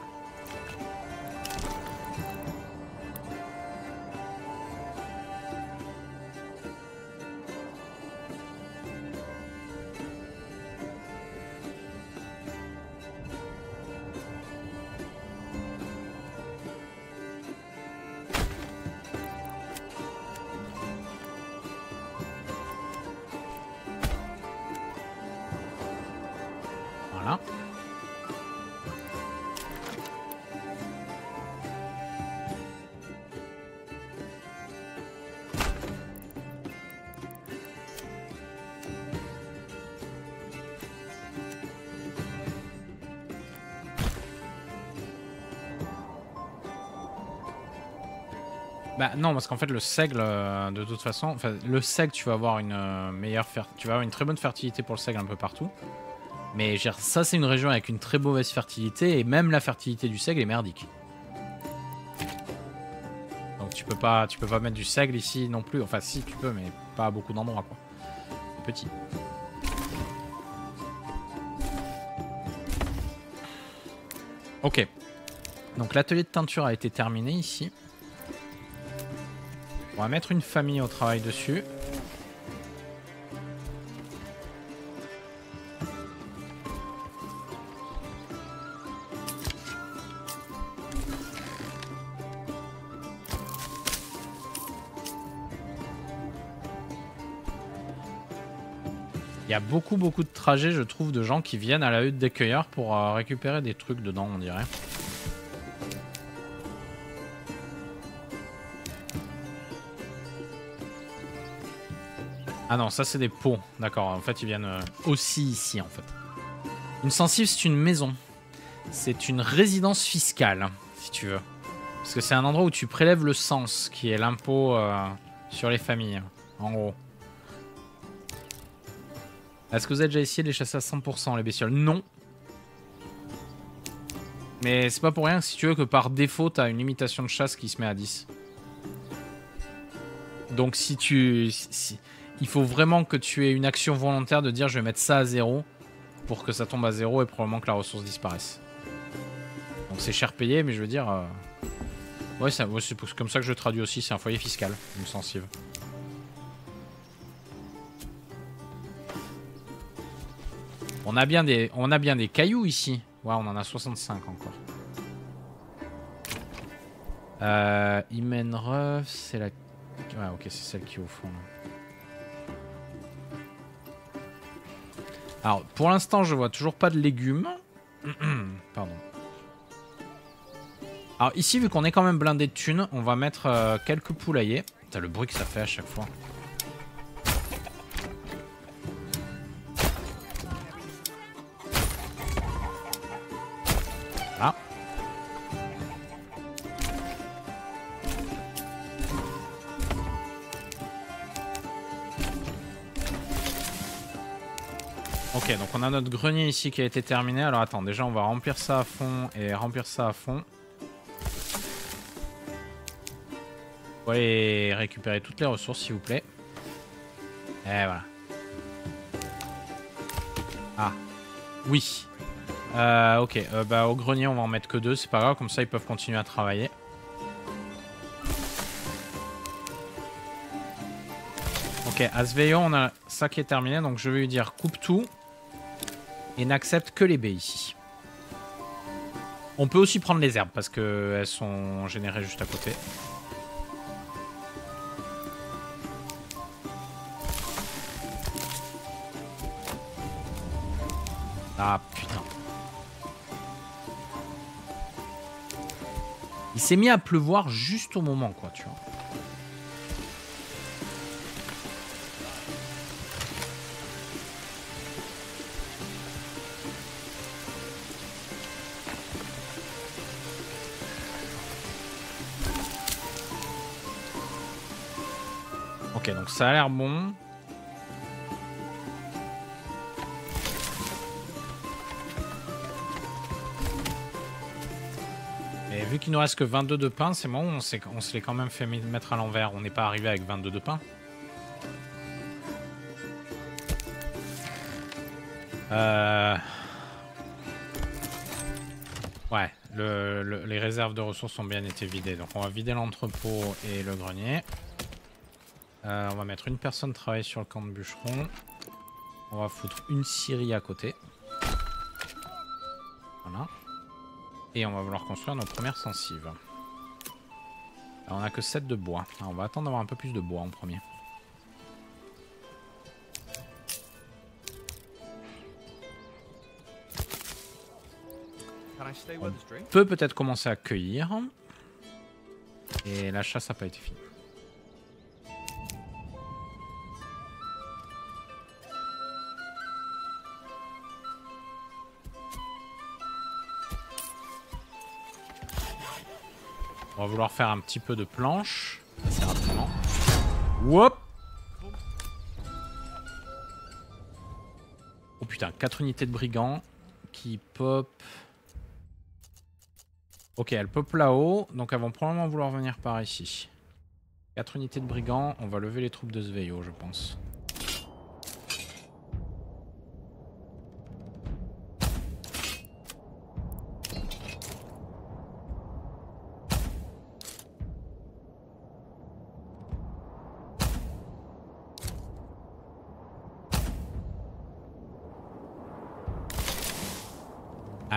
Bah non, parce qu'en fait le seigle, euh, de toute façon, enfin le seigle, tu vas avoir une euh, meilleure fer tu vas avoir une très bonne fertilité pour le seigle un peu partout. Mais genre, ça c'est une région avec une très mauvaise fertilité et même la fertilité du seigle est merdique. Donc tu peux pas, tu peux pas mettre du seigle ici non plus. Enfin si tu peux, mais pas à beaucoup d'endroits quoi. C'est petit. Ok. Donc l'atelier de teinture a été terminé ici. On va mettre une famille au travail dessus. Il y a beaucoup beaucoup de trajets, je trouve, de gens qui viennent à la hutte des cueilleurs pour euh, récupérer des trucs dedans, on dirait. Ah non, ça c'est des pots. D'accord, en fait ils viennent aussi ici en fait. Une sensible, c'est une maison. C'est une résidence fiscale, si tu veux. Parce que c'est un endroit où tu prélèves le cens, qui est l'impôt euh, sur les familles, en gros. Est-ce que vous avez déjà essayé de les chasser à cent pour cent les bestioles? Non. Mais c'est pas pour rien, si tu veux, que par défaut, t'as une limitation de chasse qui se met à dix. Donc si tu... Si... Il faut vraiment que tu aies une action volontaire de dire je vais mettre ça à zéro pour que ça tombe à zéro et probablement que la ressource disparaisse. Donc c'est cher payé, mais je veux dire... Euh... Ouais, ouais c'est comme ça que je traduis aussi, c'est un foyer fiscal, une sensive. On a bien des, on a bien des cailloux ici. Ouais, on en a soixante-cinq encore. Euh, Imenref, c'est la... Ouais, ok, c'est celle qui est au fond là. Alors, pour l'instant, je vois toujours pas de légumes. Pardon. Alors ici, vu qu'on est quand même blindé de thunes, on va mettre euh, quelques poulaillers. Putain, le bruit que ça fait à chaque fois. Voilà. Ok, donc on a notre grenier ici qui a été terminé. Alors attends, déjà on va remplir ça à fond et remplir ça à fond. Vous allez récupérer toutes les ressources s'il vous plaît. Et voilà. Ah, oui. Euh, ok, euh, bah au grenier on va en mettre que deux, c'est pas grave, comme ça ils peuvent continuer à travailler. Ok, à Sveyo on a ça qui est terminé, donc je vais lui dire coupe tout. Et n'accepte que les baies ici. On peut aussi prendre les herbes parce qu'elles sont générées juste à côté. Ah putain. Il s'est mis à pleuvoir juste au moment quoi, tu vois. Ok, donc ça a l'air bon. Et vu qu'il nous reste que vingt-deux de pain, c'est bon, on, on se l'est quand même fait mettre à l'envers. On n'est pas arrivé avec vingt-deux de pain. Euh... Ouais, le, le, les réserves de ressources ont bien été vidées. Donc on va vider l'entrepôt et le grenier. Euh, on va mettre une personne travailler sur le camp de bûcheron. On va foutre une scierie à côté. Voilà. Et on va vouloir construire nos premières sensives. Alors on a que sept de bois. Alors on va attendre d'avoir un peu plus de bois en premier. On peut peut-être commencer à cueillir. Et la chasse n'a pas été finie. On va vouloir faire un petit peu de planche assez rapidement. Whoop! Oh putain, quatre unités de brigands qui pop. Ok, elles pop là-haut, donc elles vont probablement vouloir venir par ici. quatre unités de brigands, on va lever les troupes de Sveio, je pense.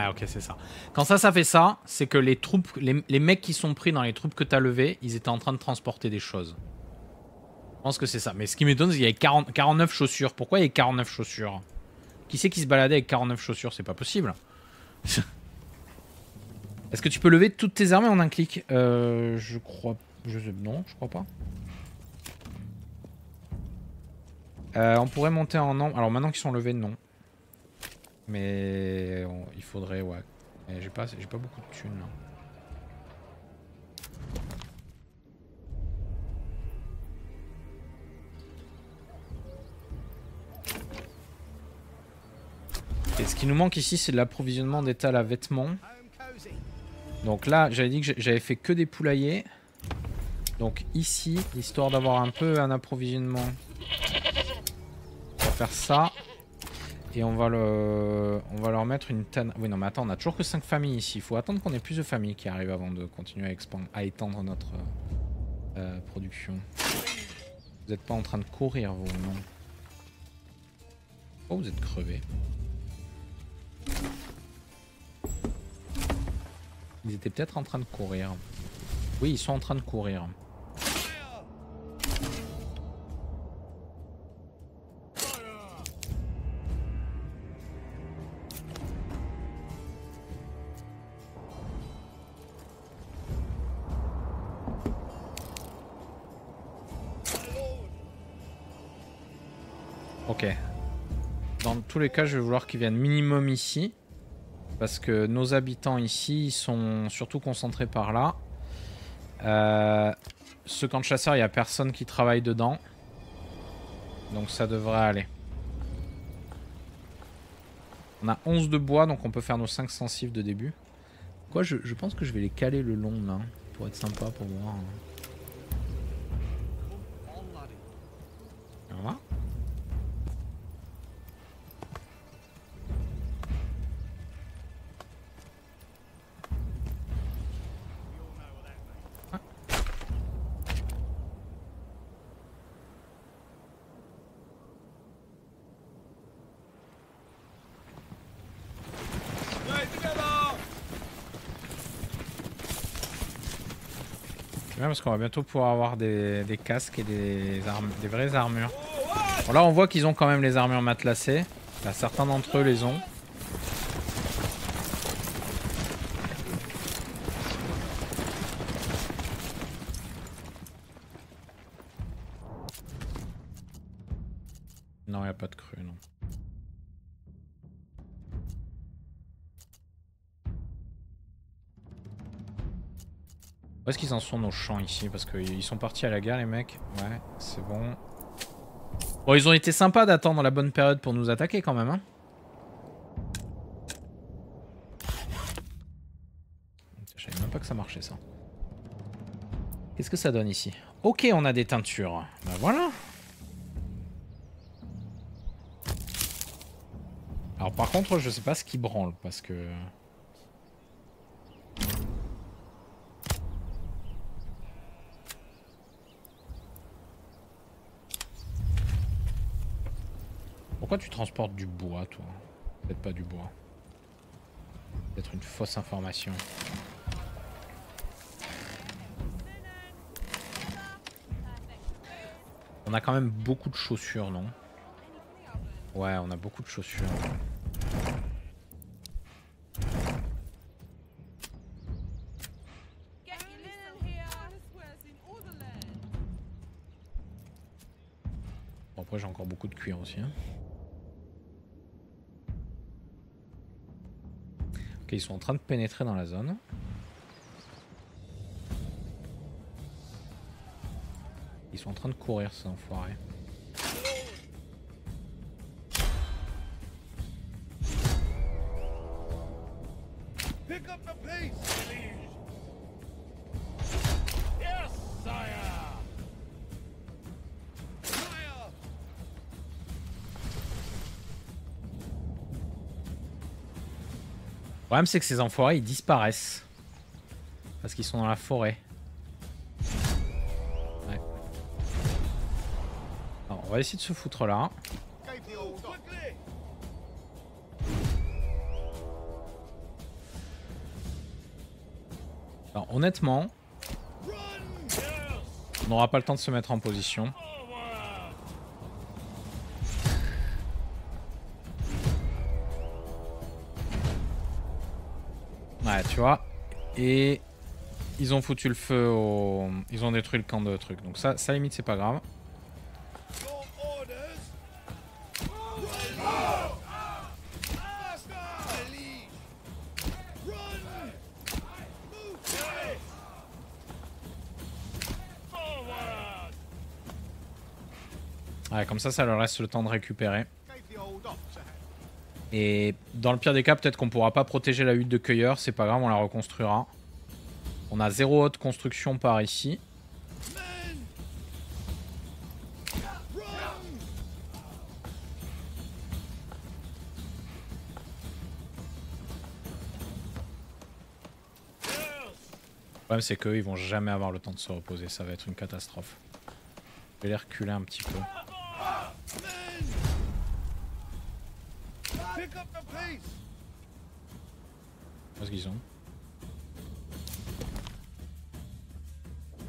Ok, c'est ça. Quand ça, ça fait ça, c'est que les troupes, les, les mecs qui sont pris dans les troupes que t'as levées, ils étaient en train de transporter des choses. Je pense que c'est ça. Mais ce qui m'étonne, c'est qu'il y avait quarante, quarante-neuf chaussures. Pourquoi il y avait quarante-neuf chaussures? Qui c'est qui se baladait avec quarante-neuf chaussures? C'est pas possible. Est-ce que tu peux lever toutes tes armées en un clic? euh, Je crois... Je sais... Non, je crois pas. Euh, on pourrait monter en nombre. Alors maintenant qu'ils sont levés, non. Mais on, il faudrait, ouais. J'ai pas, j'ai pas beaucoup de thunes là. Et ce qui nous manque ici, c'est de l'approvisionnement d'étal à vêtements. Donc là, j'avais dit que j'avais fait que des poulaillers. Donc ici, histoire d'avoir un peu un approvisionnement, on va faire ça. Et on va, le... on va leur mettre une tanne... Oui non mais attends, on a toujours que cinq familles ici. Il faut attendre qu'on ait plus de familles qui arrivent avant de continuer à, expand... à étendre notre euh, production. Vous n'êtes pas en train de courir vous, non? Oh, vous êtes crevés. Ils étaient peut-être en train de courir. Oui, ils sont en train de courir. Tous les cas, je vais vouloir qu'ils viennent minimum ici parce que nos habitants ici ils sont surtout concentrés par là. Euh, ce camp de chasseurs, il n'y a personne qui travaille dedans, donc ça devrait aller. On a onze de bois, donc on peut faire nos cinq sensives de début. Quoi, je, je pense que je vais les caler le long là pour être sympa pour voir. Voilà. Parce qu'on va bientôt pouvoir avoir des, des casques et des, armes, des vraies armures. Bon là on voit qu'ils ont quand même les armures matelassées. Là, certains d'entre eux les ont. Non, il n'y a pas de crue, non. Où est-ce qu'ils en sont nos champs ici? Parce qu'ils sont partis à la guerre les mecs. Ouais, c'est bon. Bon, ils ont été sympas d'attendre la bonne période pour nous attaquer quand même. Hein, je savais même pas que ça marchait ça. Qu'est-ce que ça donne ici? Ok, on a des teintures. Bah voilà. Alors par contre, je sais pas ce qui branle parce que... Pourquoi tu transportes du bois, toi? Peut-être pas du bois. Peut-être une fausse information. On a quand même beaucoup de chaussures, non? Ouais, on a beaucoup de chaussures. Bon, après j'ai encore beaucoup de cuir aussi. Hein. Ok, ils sont en train de pénétrer dans la zone. Ils sont en train de courir, ces enfoirés. Le problème c'est que ces enfoirés ils disparaissent parce qu'ils sont dans la forêt. Ouais. Alors, on va essayer de se foutre là. Alors honnêtement, on n'aura pas le temps de se mettre en position. Ouais, tu vois, et ils ont foutu le feu au... Ils ont détruit le camp de trucs, donc ça, ça limite c'est pas grave. Ouais, comme ça, ça leur laisse le temps de récupérer. Et dans le pire des cas, peut-être qu'on pourra pas protéger la hutte de cueilleurs, c'est pas grave, on la reconstruira. On a zéro haute construction par ici. Le problème c'est qu'eux ils vont jamais avoir le temps de se reposer, ça va être une catastrophe. Je vais les reculer un petit peu. Qu'est-ce qu'ils ont?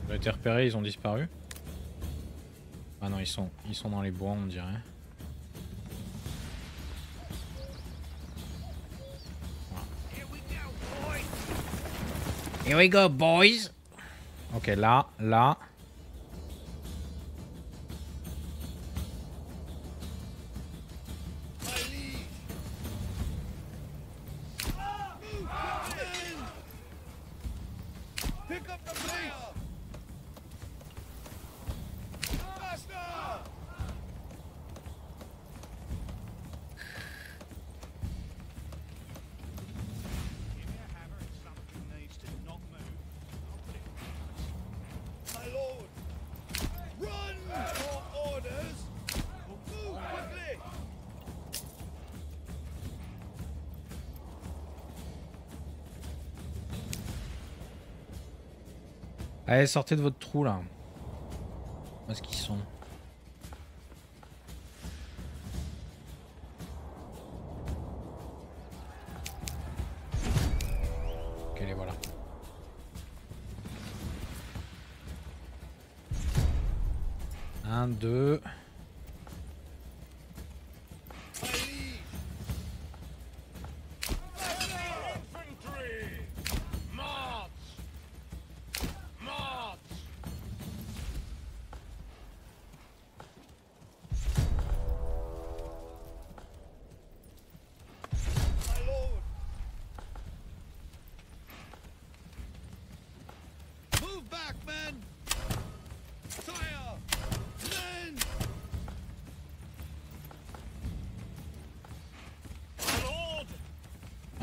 Ils ont été repérés, ils ont disparu. Ah non, ils sont, ils sont dans les bois, on dirait. Voilà. Here we go, boys. Ok, là, là. Allez, sortez de votre trou là. Où est-ce qu'ils sont? Ok, les voilà. Un, deux.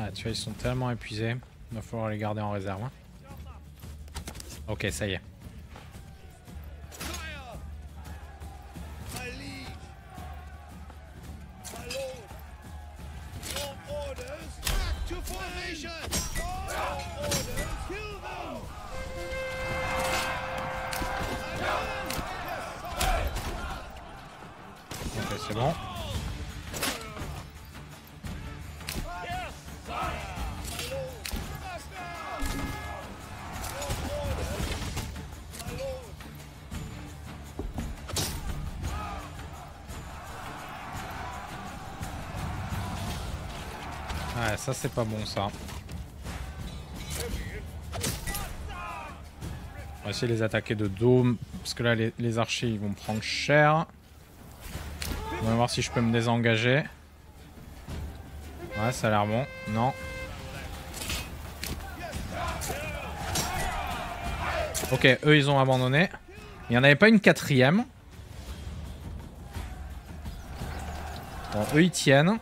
Ah, tu vois, ils sont tellement épuisés, il va falloir les garder en réserve. Hein. Ok, ça y est. Ok, c'est bon. Ouais, ça c'est pas bon ça. On va essayer de les attaquer de dos, parce que là les, les archers ils vont prendre cher. On va voir si je peux me désengager. Ouais, ça a l'air bon. Non. Ok, eux ils ont abandonné. Il n'y en avait pas une quatrième. Bon, eux ils tiennent.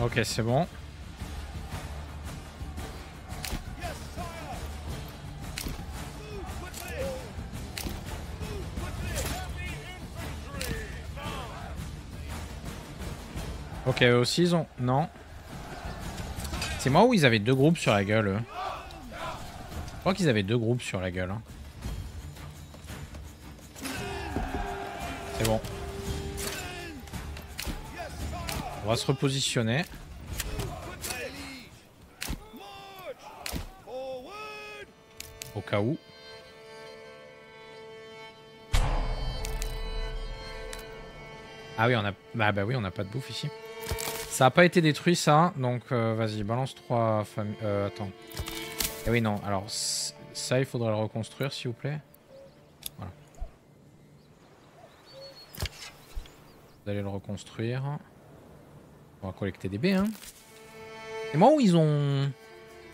Ok, c'est bon. Ok, eux aussi ils ont... Non. C'est moi où ils avaient deux groupes sur la gueule eux. Je crois qu'ils avaient deux groupes sur la gueule. Hein. C'est bon. On va se repositionner. Au cas où. Ah oui, on a... Bah, bah oui, on n'a pas de bouffe ici. Ça n'a pas été détruit ça, donc euh, vas-y, balance trois familles... Euh, attends. Eh oui, non, alors ça, il faudra le reconstruire, s'il vous plaît. Voilà. Vous allez le reconstruire. On va collecter des baies, hein. C'est moi où ils ont...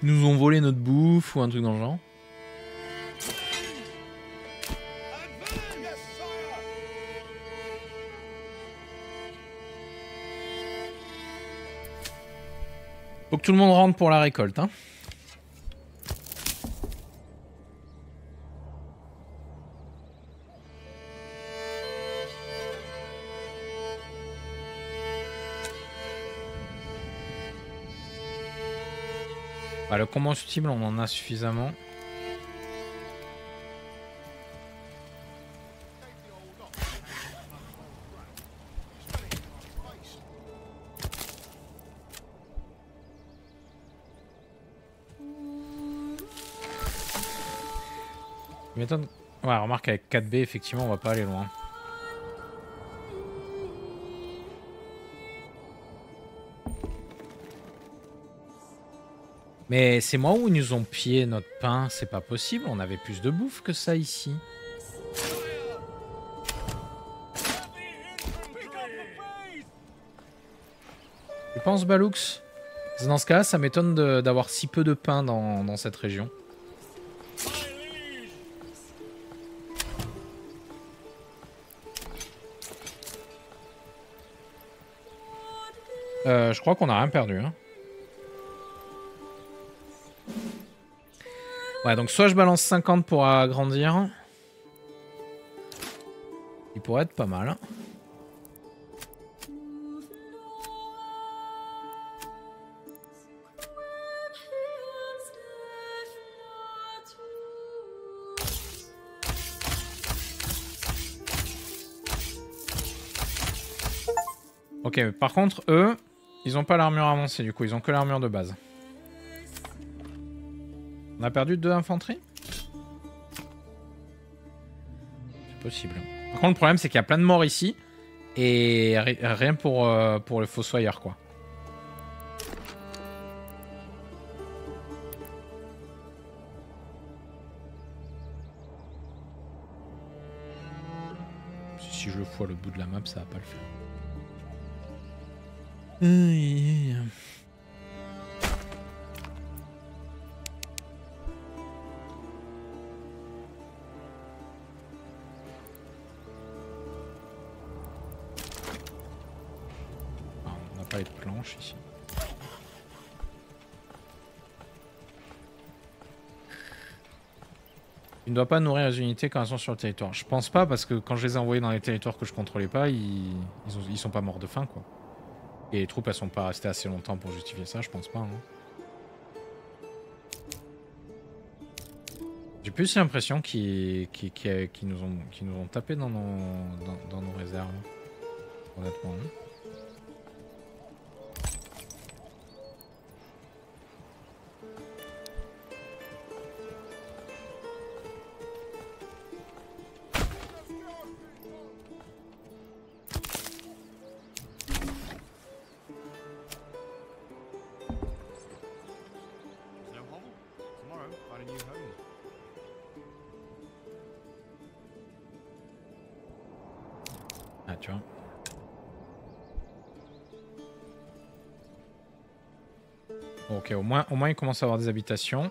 nous ont volé notre bouffe ou un truc dans le genre. Faut que tout le monde rentre pour la récolte, hein. Bah, le combustible, on en a suffisamment. Je m'étonne. Ouais, remarque, avec quatre B, effectivement, on va pas aller loin. Mais c'est moi où ils nous ont pillé notre pain, c'est pas possible, on avait plus de bouffe que ça ici. Je pense Balux. Dans ce cas-là, ça m'étonne d'avoir si peu de pain dans, dans cette région. Euh, je crois qu'on a rien perdu, hein. Ouais, donc soit je balance cinquante pour agrandir. Il pourrait être pas mal. Ok, par contre, eux, ils ont pas l'armure avancée du coup, ils ont que l'armure de base. On a perdu deux infanteries? C'est possible. Par contre, le problème, c'est qu'il y a plein de morts ici. Et rien pour, euh, pour le Fossoyeur, quoi. Si je le fous à l'autre bout de la map, ça va pas le faire. Mmh. pas de planche ici. Tu ne dois pas nourrir les unités quand elles sont sur le territoire. Je pense pas, parce que quand je les ai envoyées dans les territoires que je contrôlais pas, ils, ils, ont... ils sont pas morts de faim, quoi. Et les troupes, elles sont pas restées assez longtemps pour justifier ça, je pense pas. Hein. J'ai plus l'impression qu'ils qu'ils, qu'ils, qu'ils nous ont, qu'ils nous ont tapé dans nos, dans, dans nos réserves. Honnêtement. Hein. Ok, au moins, au moins il commence à avoir des habitations.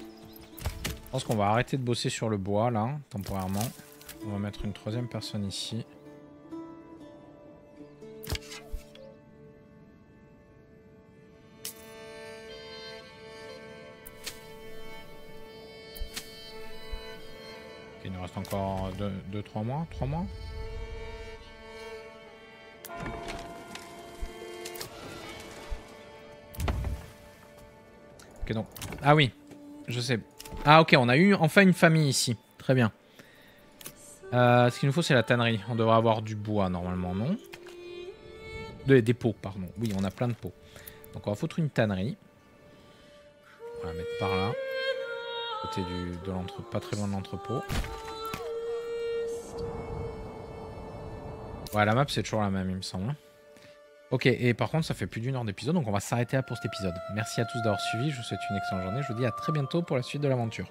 Je pense qu'on va arrêter de bosser sur le bois là, temporairement. On va mettre une troisième personne ici. Ok, il nous reste encore deux trois mois, trois mois. Okay, donc. Ah oui, je sais. Ah ok, on a eu enfin une famille ici. Très bien. Euh, ce qu'il nous faut, c'est la tannerie. On devrait avoir du bois normalement, non? Des, des pots, pardon. Oui, on a plein de pots. Donc on va foutre une tannerie. On va la mettre par là. Côté du, de l'entre, pas très loin de l'entrepôt. Ouais, la map, c'est toujours la même, il me semble. Ok, et par contre ça fait plus d'une heure d'épisode, donc on va s'arrêter là pour cet épisode. Merci à tous d'avoir suivi, je vous souhaite une excellente journée, je vous dis à très bientôt pour la suite de l'aventure.